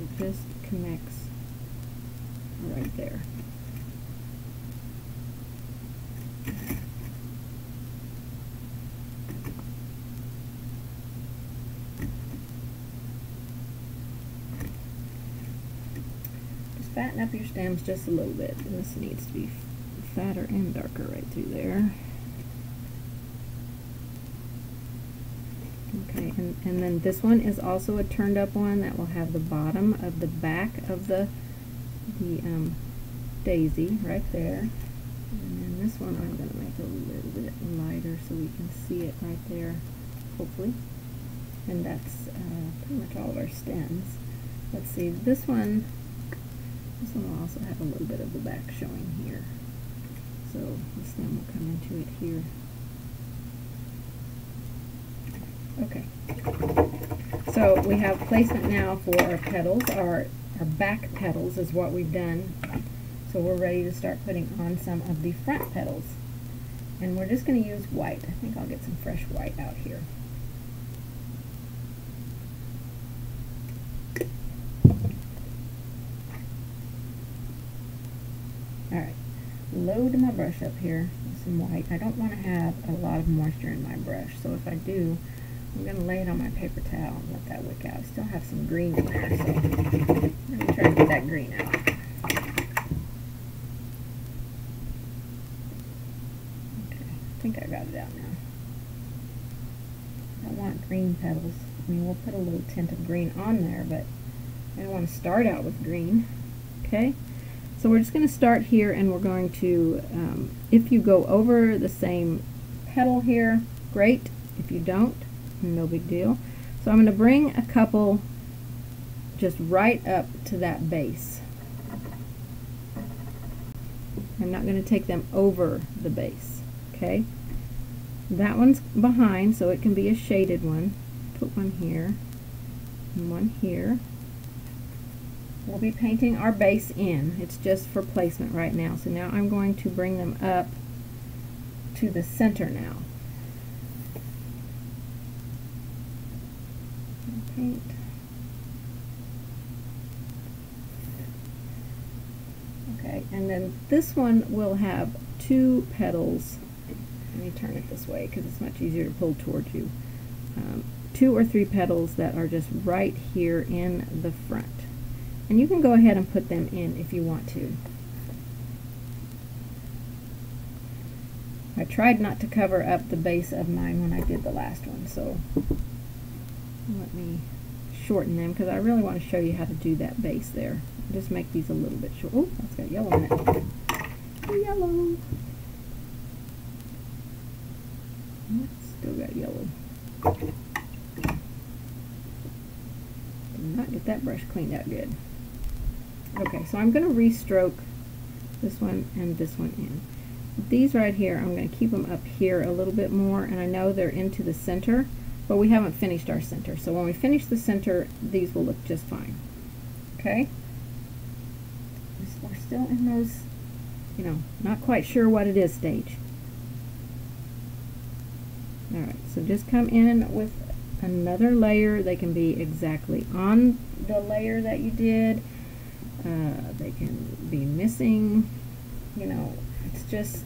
It just connects right there. Just fatten up your stems just a little bit, and this needs to be fatter and darker right through there. Okay, and then this one is also a turned up one that will have the bottom of the back of the daisy right there. And then this one I'm going to make a little bit lighter so we can see it right there, hopefully. And that's pretty much all of our stems. Let's see, this one will also have a little bit of the back showing here. So the stem will come into it here. Okay, so we have placement now for our petals. Our back petals is what we've done. So we're ready to start putting on some of the front petals. And we're just going to use white. I think I'll get some fresh white out here. Alright, load my brush up here with some white. I don't want to have a lot of moisture in my brush, so if I do, I'm going to lay it on my paper towel and let that wick out. I still have some green in there, so let me try to get that green out. I think I got it out now. I want green petals. I mean, we'll put a little tint of green on there, but I don't want to start out with green. Okay, so we're just going to start here, and we're going to, if you go over the same petal here, great. If you don't, no big deal. So I'm going to bring a couple just right up to that base. I'm not going to take them over the base. Okay, that one's behind, so it can be a shaded one. Put one here and one here. We'll be painting our base in. It's just for placement right now. So now I'm going to bring them up to the center now. Paint. Okay, and then this one will have two petals. Let me turn it this way because it's much easier to pull towards you. Two or three petals that are just right here in the front. And you can go ahead and put them in if you want to. I tried not to cover up the base of mine when I did the last one, so let me shorten them because I really want to show you how to do that base there. Just make these a little bit short. Oh, that's got yellow in it. Yellow. Still got yellow. Did not get that brush cleaned out good. Okay, so I'm going to restroke this one and this one in. These right here, I'm going to keep them up here a little bit more, and I know they're into the center, but we haven't finished our center. So when we finish the center, these will look just fine. Okay? We're still in those, you know, not quite sure what it is stage. Alright, so just come in with another layer. They can be exactly on the layer that you did. They can be missing. You know, it's just,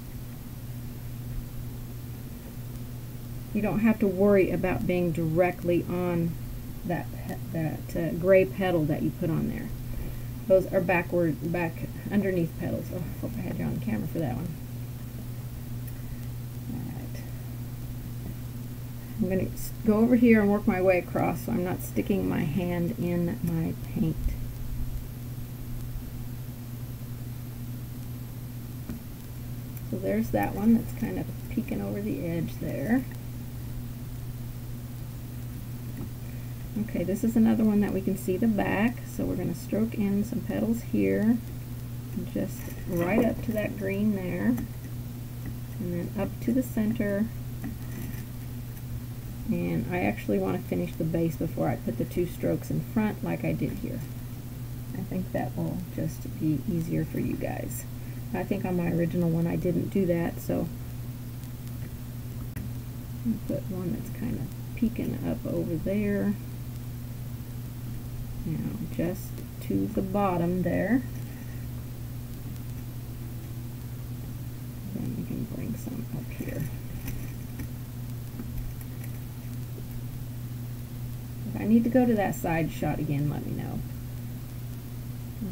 you don't have to worry about being directly on that gray petal that you put on there. Those are underneath petals. Oh, I hope I had you on camera for that one. I'm going to go over here and work my way across so I'm not sticking my hand in my paint. So there's that one that's kind of peeking over the edge there. Okay, this is another one that we can see the back, so we're going to stroke in some petals here, just right up to that green there, and then up to the center. And I actually want to finish the base before I put the two strokes in front like I did here. I think that will just be easier for you guys. I think on my original one I didn't do that, so I'll put one that's kind of peeking up over there. Now just to the bottom there. Then we can bring some up here. I need to go to that side shot again, let me know.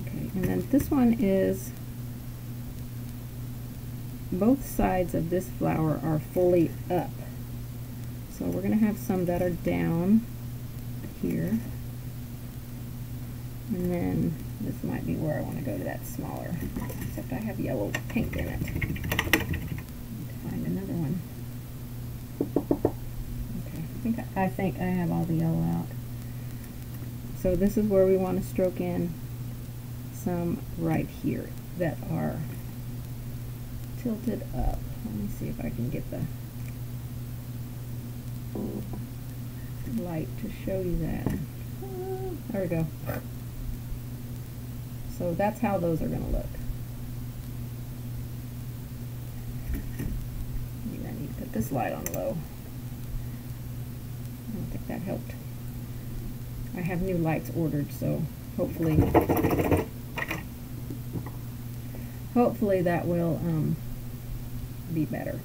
Okay, and then this one is, both sides of this flower are fully up. So we're going to have some that are down here. And then this might be where I want to go to that smaller, except I have yellow pink in it. Find another one. Okay, I think I have all the yellow out. So this is where we want to stroke in some right here that are tilted up. Let me see if I can get the light to show you that. There we go. So that's how those are going to look. Maybe I need to put this light on low. I don't think that helped. I have new lights ordered, so hopefully that will be better.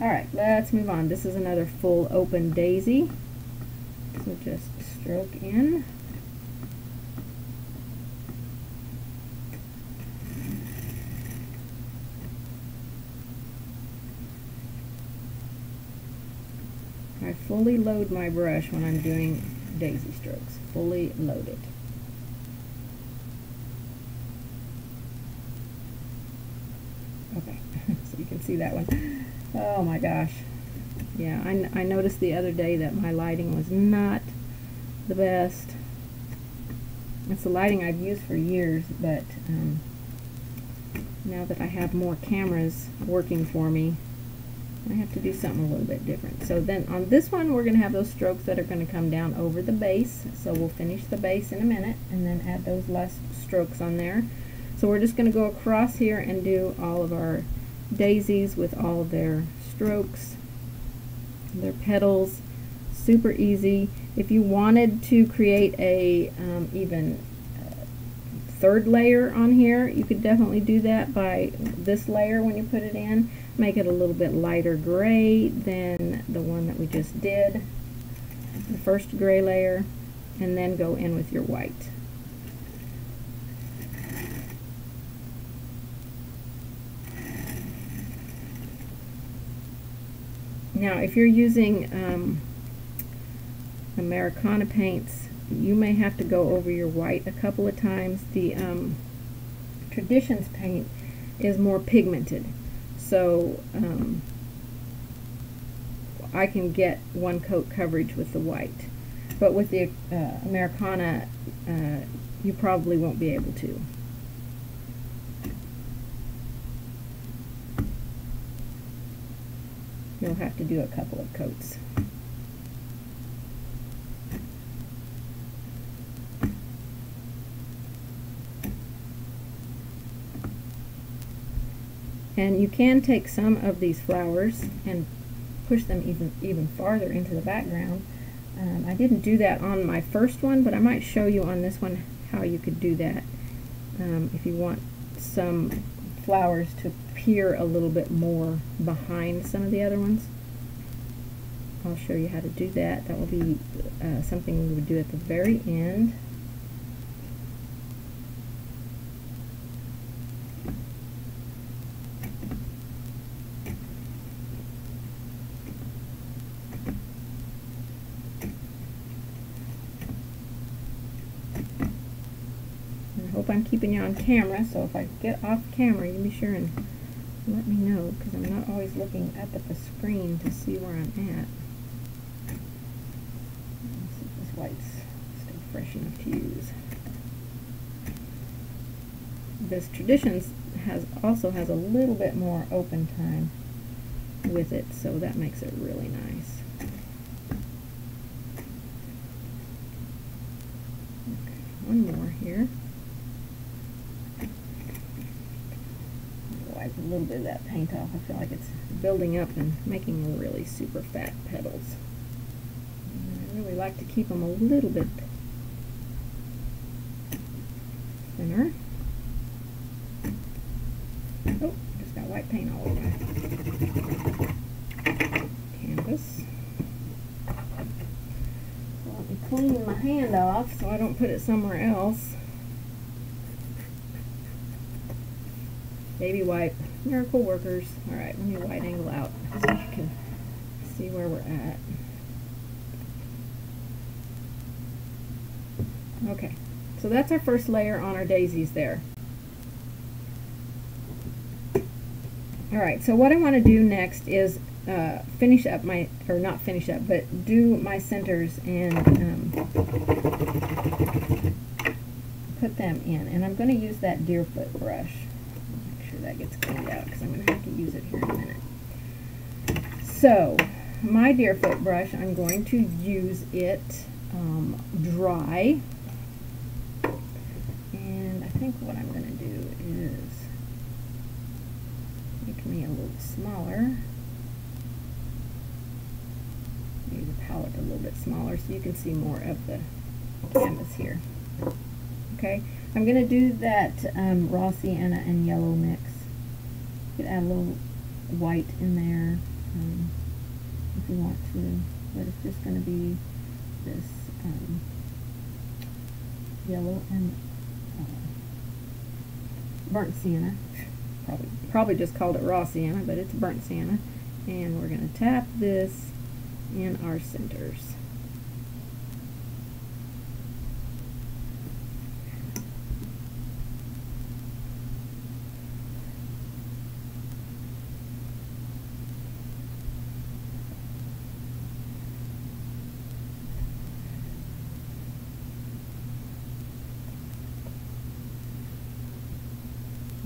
Alright, let's move on. This is another full open daisy. So just stroke in. I fully load my brush when I'm doing daisy strokes. Fully loaded. Okay, so you can see that one. Oh my gosh. Yeah, I noticed the other day that my lighting was not the best. It's the lighting I've used for years, but now that I have more cameras working for me, I have to do something a little bit different. So then on this one, we're going to have those strokes that are going to come down over the base. So we'll finish the base in a minute and then add those last strokes on there. So we're just going to go across here and do all of our daisies with all their strokes, their petals. Super easy. If you wanted to create a third layer on here, you could definitely do that by this layer when you put it in. Make it a little bit lighter gray than the one that we just did, the first gray layer, and then go in with your white. Now, if you're using Americana paints, you may have to go over your white a couple of times. The Traditions paint is more pigmented, so I can get one coat coverage with the white, but with the Americana you probably won't be able to. You'll have to do a couple of coats. And you can take some of these flowers and push them even farther into the background. I didn't do that on my first one, but I might show you on this one how you could do that if you want some flowers to appear a little bit more behind some of the other ones. I'll show you how to do that. That will be something we would do at the very end. I'm keeping you on camera, so if I get off camera, you be sure and let me know, because I'm not always looking up at the screen to see where I'm at. Let's see if this white's still fresh enough to use. This Traditions also has a little bit more open time with it, so that makes it really nice. Okay, one more here. A little bit of that paint off. I feel like it's building up and making really super fat petals. And I really like to keep them a little bit thinner. Oh, just got white paint all over my canvas. So let me clean my hand off so I don't put it somewhere else. Baby wipe, miracle workers. All right, let me wide angle out so you can see where we're at. Okay, so that's our first layer on our daisies there. Alright, so what I want to do next is finish up my, or not finish up, but do my centers and put them in. And I'm going to use that Deerfoot brush. Make sure that gets cleaned out because I'm going to have to use it here in a minute. So, my Deerfoot brush, I'm going to use it dry. And I think what I'm going to do is make me a little smaller. Make the palette a little bit smaller so you can see more of the canvas here. Okay, I'm going to do that Raw Sienna and Yellow mix. You could add a little white in there if you want to, but it's just going to be this yellow and burnt sienna. Probably just called it Raw Sienna, but it's burnt sienna. And we're going to tap this in our centers.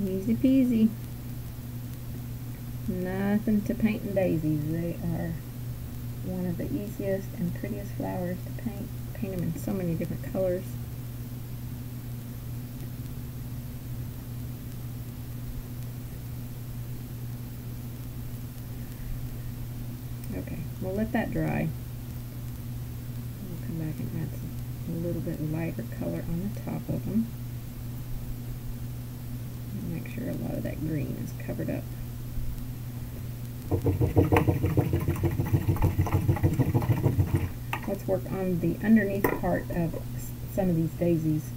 Easy peasy. Nothing to painting daisies. They are one of the easiest and prettiest flowers to paint. Paint them in so many different colors. Okay, we'll let that dry. We'll come back and add some, a little bit lighter color on the top of them. Make sure a lot of that green is covered up. Let's work on the underneath part of some of these daisies.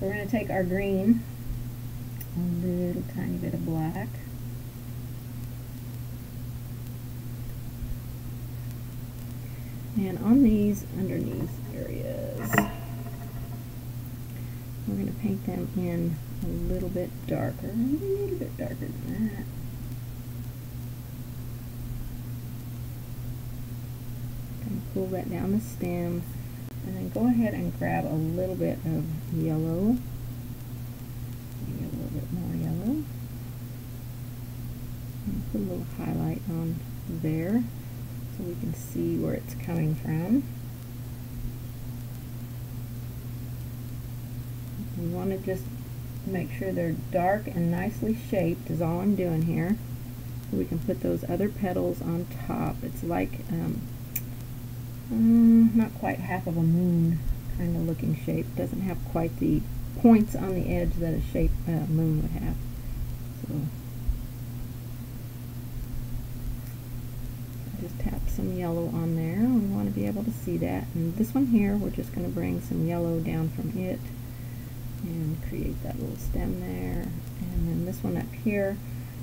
So we're going to take our green, a little tiny bit of black, and on these underneath areas, we're going to paint them in a little bit darker, than that. Kind of pull that down the stem, and then go ahead and grab a little bit of yellow, maybe a little bit more yellow, and put a little highlight on there so we can see where it's coming from. We want to just make sure they're dark and nicely shaped is all I'm doing here. We can put those other petals on top. It's like not quite half of a moon kind of looking shape. Doesn't have quite the points on the edge that a shape moon would have. So just tap some yellow on there. We want to be able to see that. And this one here, we're just going to bring some yellow down from it and create that little stem there. And then this one up here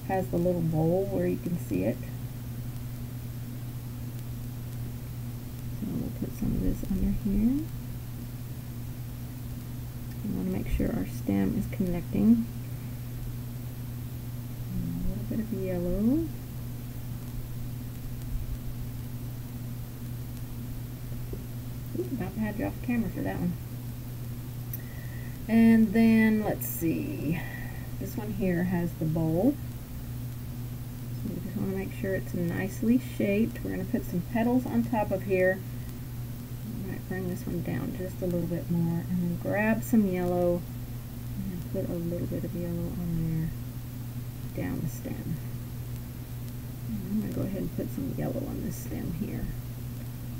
has the little bowl where you can see it. So we'll put some of this under here. We want to make sure our stem is connecting. And a little bit of yellow. Ooh, about to have you off camera for that one. And then, let's see, this one here has the bowl. So we just want to make sure it's nicely shaped. We're going to put some petals on top of here. I might bring this one down just a little bit more. And then grab some yellow and put a little bit of yellow on there down the stem. And I'm going to go ahead and put some yellow on this stem here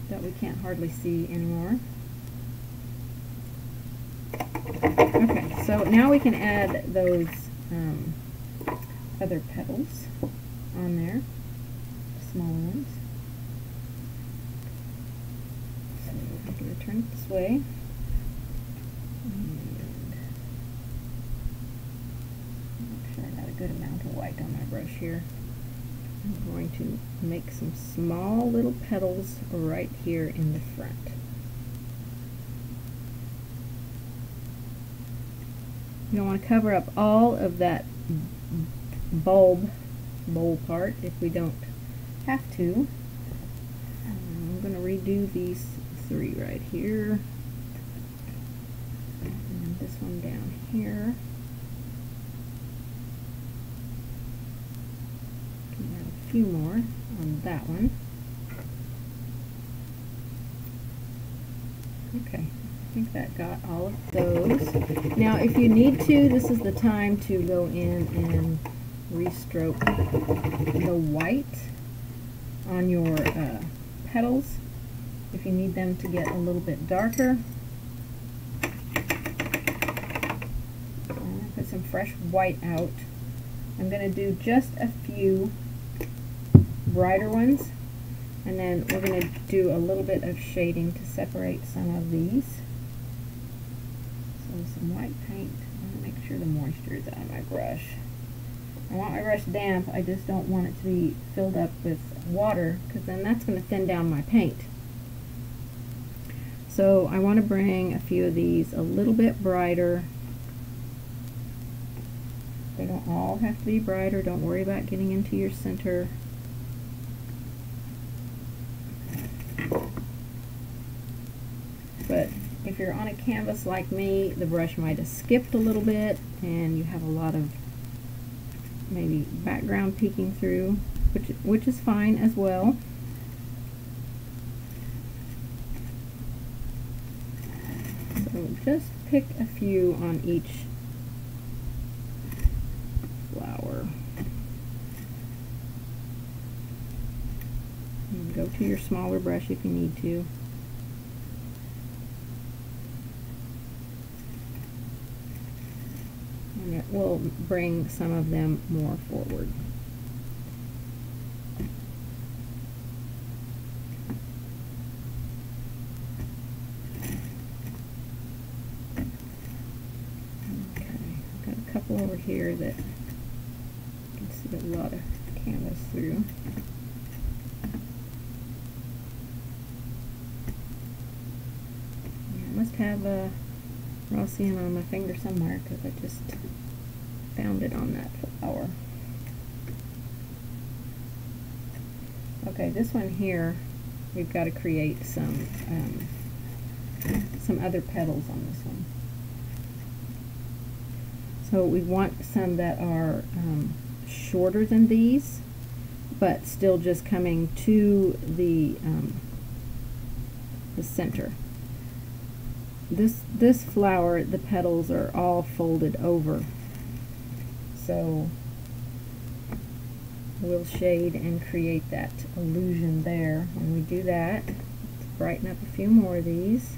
that we can't hardly see anymore. Okay, so now we can add those other petals on there, small ones. So I'm going to turn it this way. And make sure I got a good amount of white on my brush here. I'm going to make some small little petals right here in the front. You don't want to cover up all of that bulb part if we don't have to. I'm going to redo these three right here, and this one down here. A few more on that one. Okay, I think that got all of those. Now if you need to, this is the time to go in and restroke the white on your petals if you need them to get a little bit darker. And put some fresh white out. I'm going to do just a few brighter ones, and then we're going to do a little bit of shading to separate some of these. So some white paint. I'm going to make sure the moisture is out of my brush. I want my brush damp, I just don't want it to be filled up with water, because then that's going to thin down my paint. So I want to bring a few of these a little bit brighter. They don't all have to be brighter, don't worry about getting into your center. But if you're on a canvas like me, the brush might have skipped a little bit and you have a lot of maybe background peeking through, which is fine as well. So just pick a few on each flower. And go to your smaller brush if you need to. And it will bring some of them more forward. Okay, I've got a couple over here that you can see a lot of canvas through. Yeah, I must have a Raw Sienna on my finger somewhere, because I just found it on that flower. Okay, this one here, we've got to create some other petals on this one. So we want some that are shorter than these, but still just coming to the center. This flower, the petals are all folded over, so we'll shade and create that illusion there. When we do that, let's brighten up a few more of these.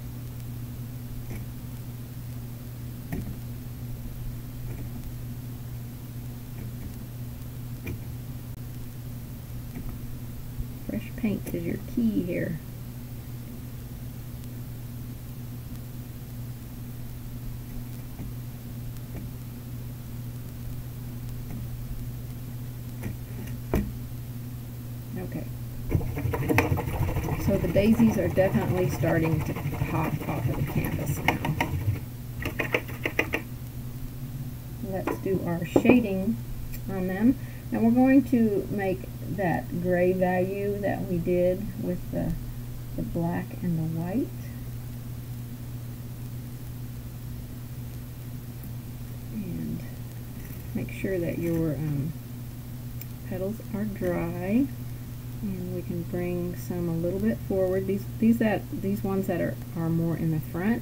Fresh paint is your key here. Daisies are definitely starting to pop off of the canvas now. Let's do our shading on them. And we're going to make that gray value that we did with the black and the white. And make sure that your petals are dry. And we can bring some a little bit forward. These ones that are more in the front,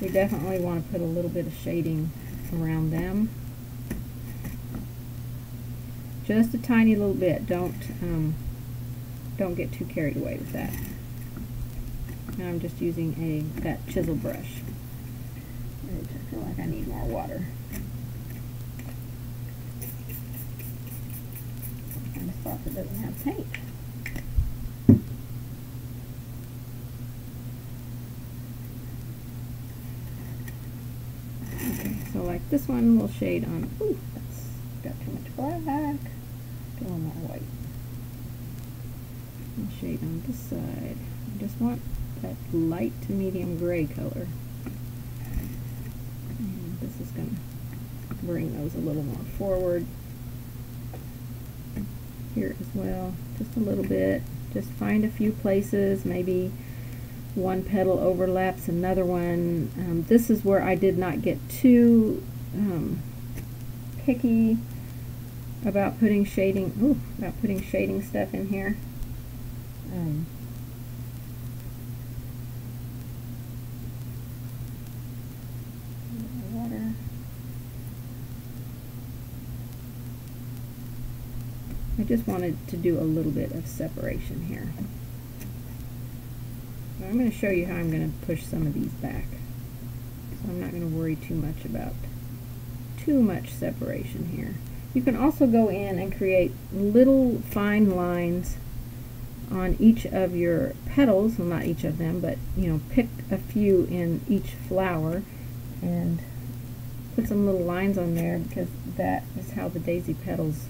we definitely want to put a little bit of shading around them. Just a tiny little bit. Don't get too carried away with that. Now I'm just using that chisel brush. I feel like I need more water. And the spot that doesn't have paint. Like this one will shade on. Ooh, that's got too much black. Too much white. and shade on this side. I just want that light to medium gray color. And this is going to bring those a little more forward. Here as well, just a little bit. Just find a few places, maybe one petal overlaps another one. This is where I did not get too picky about putting shading stuff in here. Water. I just wanted to do a little bit of separation here. I'm going to show you how I'm going to push some of these back. So I'm not going to worry too much about too much separation here. You can also go in and create little fine lines on each of your petals. Well, not each of them, but you know, pick a few in each flower and put some little lines on there, because that is how the daisy petals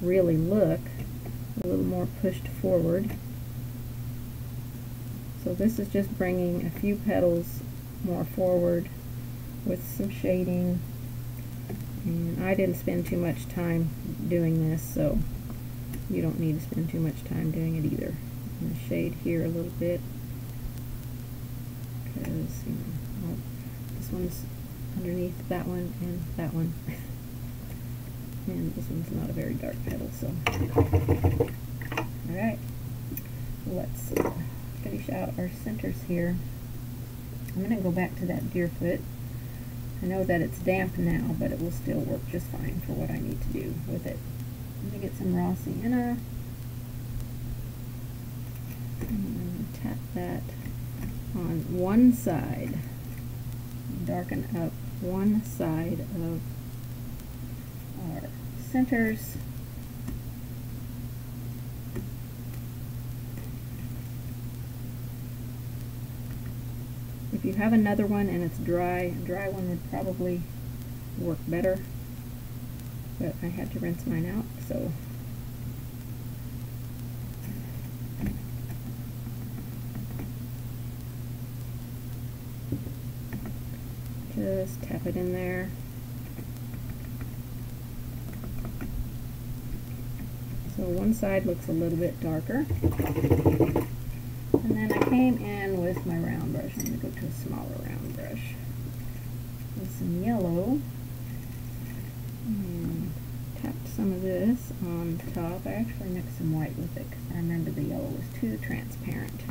really look. A little more pushed forward. So this is just bringing a few petals more forward with some shading. And I didn't spend too much time doing this, so you don't need to spend too much time doing it either. I'm going to shade here a little bit, because you know, well, this one's underneath that one and that one. And this one's not a very dark petal, so. Alright, let's finish out our centers here. I'm going to go back to that Deerfoot. I know that it's damp now, but it will still work just fine for what I need to do with it. I'm going to get some Raw Sienna. And tap that on one side. Darken up one side of our centers. If you have another one and it's dry, a dry one would probably work better, but I had to rinse mine out, so. Just tap it in there. So one side looks a little bit darker. And then I came in with my round brush. I'm going to go to a smaller round brush with some yellow and tapped some of this on the top. I actually mixed some white with it because I remember the yellow was too transparent.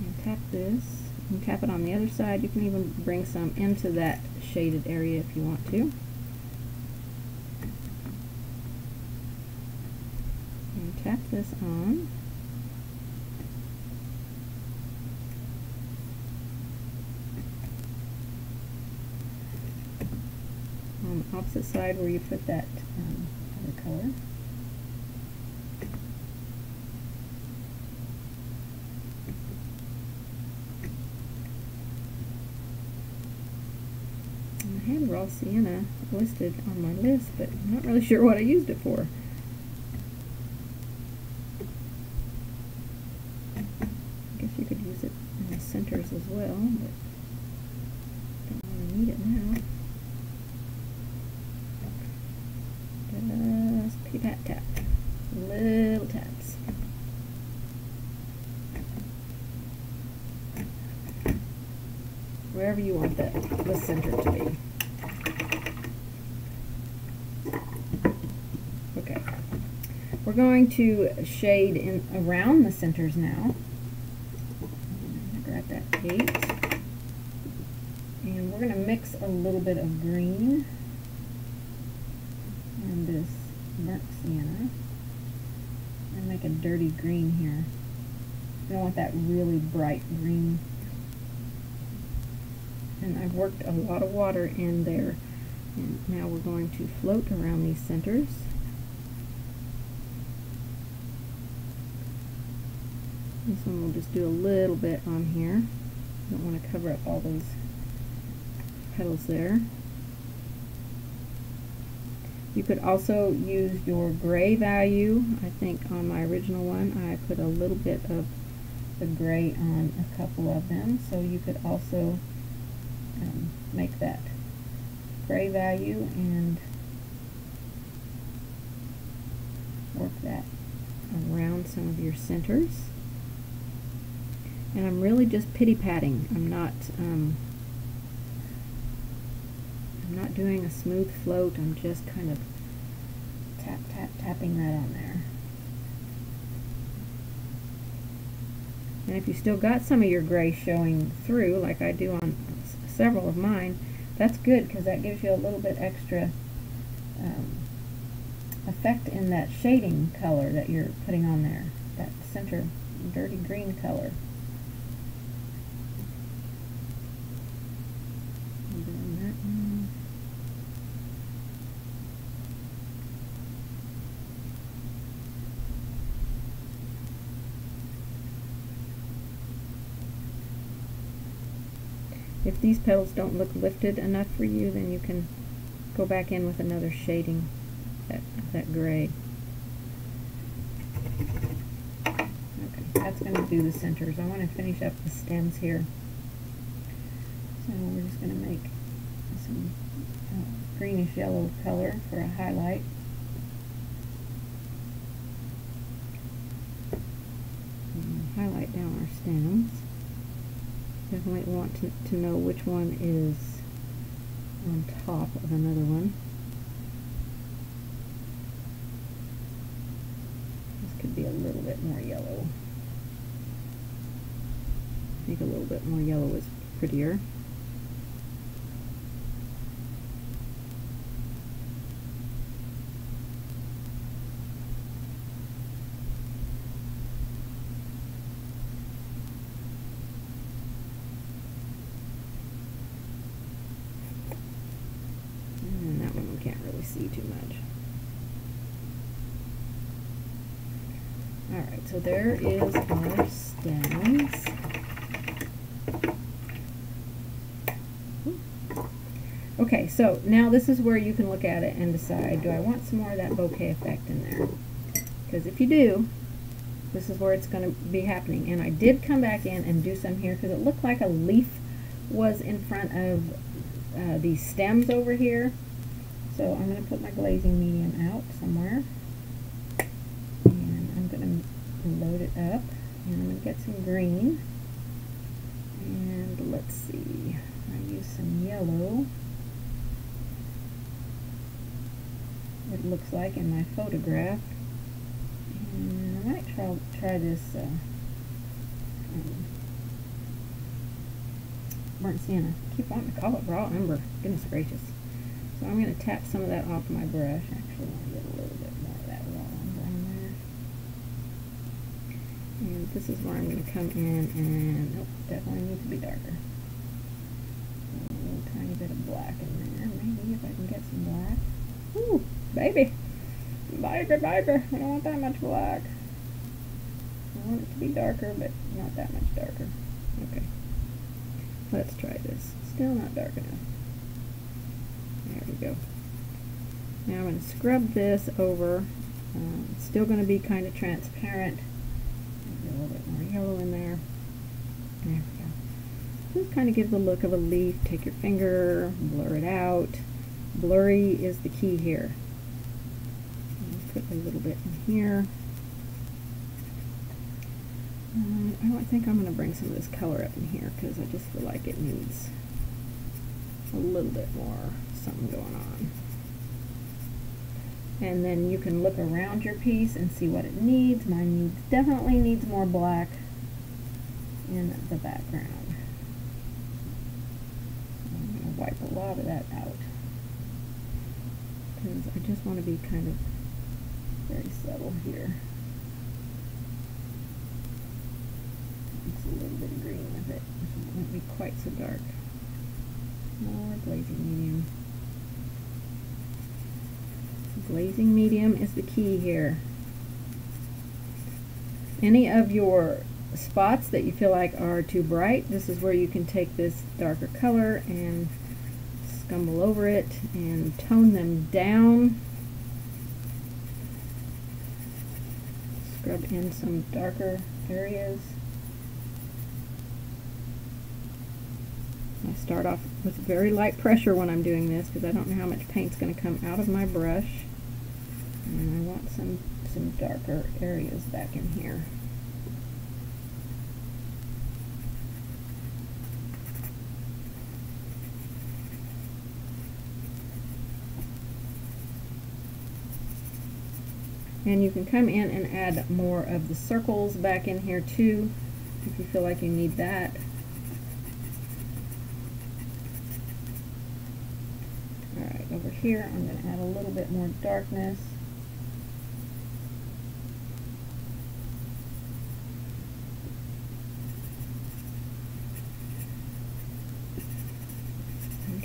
And tap this and tap it on the other side. You can even bring some into that shaded area if you want to. And tap this on. Opposite side where you put that other color. And I had Raw Sienna listed on my list, but I'm not really sure what I used it for. I guess you could use it in the centers as well, but I don't really need it now. Tap, little taps. Wherever you want the center to be. Okay. We're going to shade in around the centers now. I'm going to grab that 8. And we're going to mix a little bit of green and this Burnt Sienna. I'm gonna make a dirty green here. I don't want that really bright green. And I've worked a lot of water in there. And now we're going to float around these centers. This one we'll just do a little bit on here. Don't want to cover up all those petals there. You could also use your gray value. I think on my original one I put a little bit of the gray on a couple of them, so you could also make that gray value and work that around some of your centers. And I'm really just pity patting. I'm not doing a smooth float. I'm just kind of tapping that on there. And if you still got some of your gray showing through, like I do on several of mine, that's good, because that gives you a little bit extra effect in that shading color that you're putting on there, that center dirty green color. If these petals don't look lifted enough for you, then you can go back in with another shading of that gray. Okay, that's going to do the centers. I want to finish up the stems here. So we're just going to make some greenish yellow color for a highlight. And highlight down our stems. Definitely want to know which one is on top of another one. This could be a little bit more yellow. I think a little bit more yellow is prettier. So there is our stems. Okay, so now this is where you can look at it and decide, do I want some more of that bouquet effect in there? Because if you do, this is where it's going to be happening. And I did come back in and do some here because it looked like a leaf was in front of these stems over here. So I'm going to put my glazing medium out somewhere. Load it up, and I'm going to get some green, and let's see, I use some yellow, it looks like in my photograph, and I might try this burnt sienna. I keep wanting to call it raw umber, goodness gracious. So I'm going to tap some of that off my brush. Actually, I get a little bit more of that raw umber on there. And this is where I'm going to come in and, nope, definitely needs to be darker. A little tiny bit of black in there. Maybe if I can get some black. Ooh, baby! Biker! I don't want that much black. I want it to be darker, but not that much darker. Okay. Let's try this. Still not dark enough. There we go. Now I'm going to scrub this over. It's still going to be kind of transparent. A little bit more yellow in there. There we go. Just kind of give the look of a leaf. Take your finger, blur it out. Blurry is the key here. Put a little bit in here. I think I'm going to bring some of this color up in here because I just feel like it needs a little bit more something going on. And then you can look around your piece and see what it needs. Mine definitely needs more black in the background. I'm going to wipe a lot of that out because I just want to be kind of very subtle here. It's a little bit of green with it. It won't be quite so dark. More glazing medium. Glazing medium is the key here. Any of your spots that you feel like are too bright, this is where you can take this darker color and scumble over it and tone them down scrub in some darker areas. I start off with very light pressure when I'm doing this because I don't know how much paint's going to come out of my brush. And I want some darker areas back in here. And you can come in and add more of the circles back in here too, if you feel like you need that. Alright, over here I'm going to add a little bit more darkness.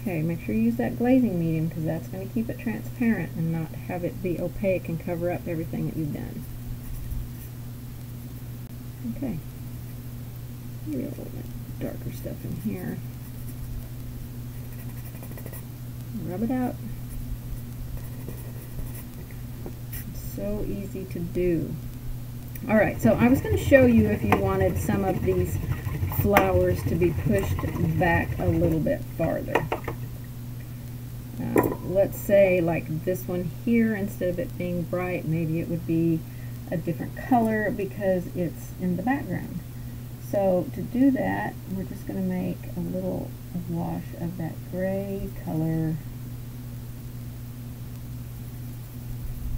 Okay, make sure you use that glazing medium because that's going to keep it transparent and not have it be opaque and cover up everything that you've done. Okay, maybe a little bit darker stuff in here. Rub it out. It's so easy to do. Alright, so I was going to show you if you wanted some of these flowers to be pushed back a little bit farther. Let's say like this one here, instead of it being bright, maybe it would be a different color because it's in the background. So to do that, we're just going to make a little wash of that gray color.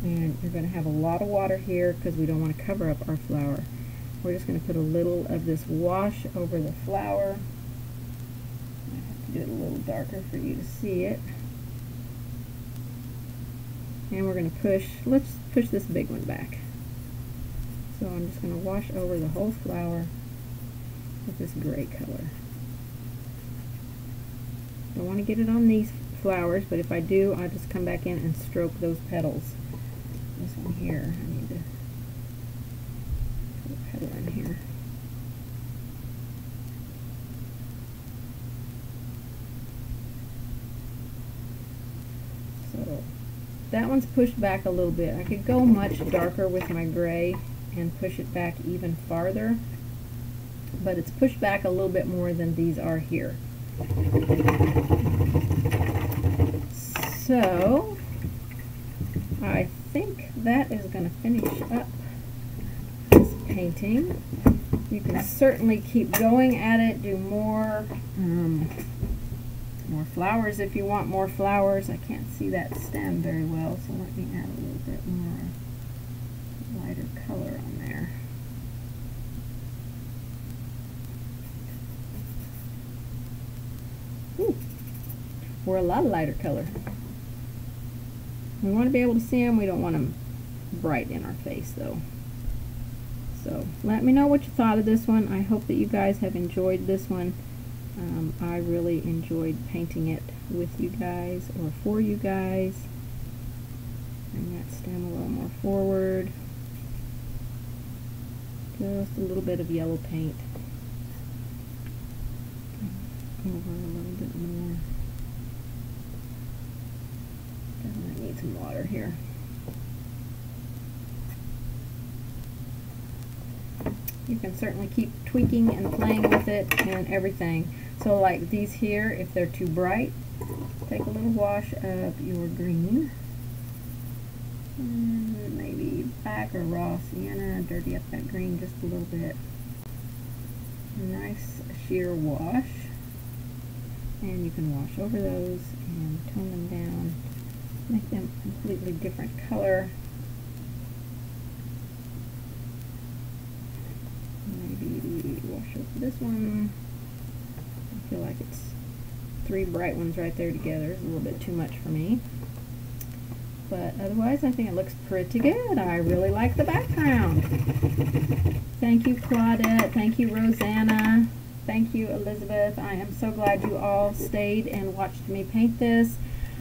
And you're going to have a lot of water here because we don't want to cover up our flower. We're just going to put a little of this wash over the flower. I have to do it a little darker for you to see it. And we're going to push, let's push this big one back. So I'm just going to wash over the whole flower with this gray color. Don't want to get it on these flowers, but if I do, I'll just come back in and stroke those petals. This one here, I need to put a petal in here. So that one's pushed back a little bit. I could go much darker with my gray and push it back even farther, but it's pushed back a little bit more than these are here. So I think that is going to finish up this painting. You can certainly keep going at it, do more more flowers if you want more flowers. I can't see that stem very well, so let me add a little bit more lighter color on there. Ooh, or a lot of lighter color. We want to be able to see them. We don't want them bright in our face though. So let me know what you thought of this one. I hope that you guys have enjoyed this one. I really enjoyed painting it with you guys or for you guys. Bring that stem a little more forward. Just a little bit of yellow paint. Over a little bit more. I need some water here. You can certainly keep tweaking and playing with it and everything. So like these here, if they're too bright, take a little wash of your green. And maybe black or raw sienna, dirty up that green just a little bit. Nice sheer wash. And you can wash over those and tone them down. Make them a completely different color. Maybe wash over this one. I feel like it's three bright ones right there together. It's a little bit too much for me. But otherwise, I think it looks pretty good. I really like the background. Thank you, Claudette. Thank you, Rosanna. Thank you, Elizabeth. I am so glad you all stayed and watched me paint this.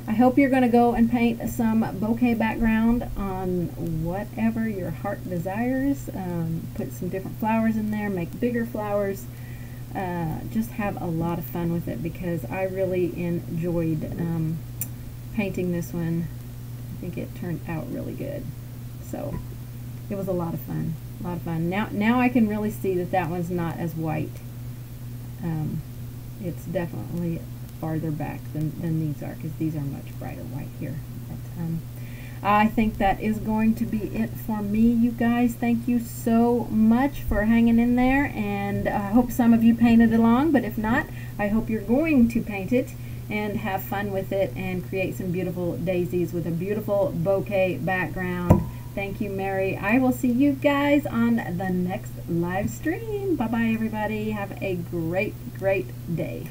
I hope you're going to go and paint some bokeh background on whatever your heart desires. Put some different flowers in there, make bigger flowers. Just have a lot of fun with it because I really enjoyed painting this one. I think it turned out really good. So it was a lot of fun. A lot of fun. Now I can really see that that one's not as white. It's definitely farther back than these are, because these are much brighter white here. But, I think that is going to be it for me, you guys. Thank you so much for hanging in there, and I hope some of you painted along, but if not, I hope you're going to paint it and have fun with it and create some beautiful daisies with a beautiful bouquet background. Thank you, Mary. I will see you guys on the next live stream. Bye-bye, everybody. Have a great, great day.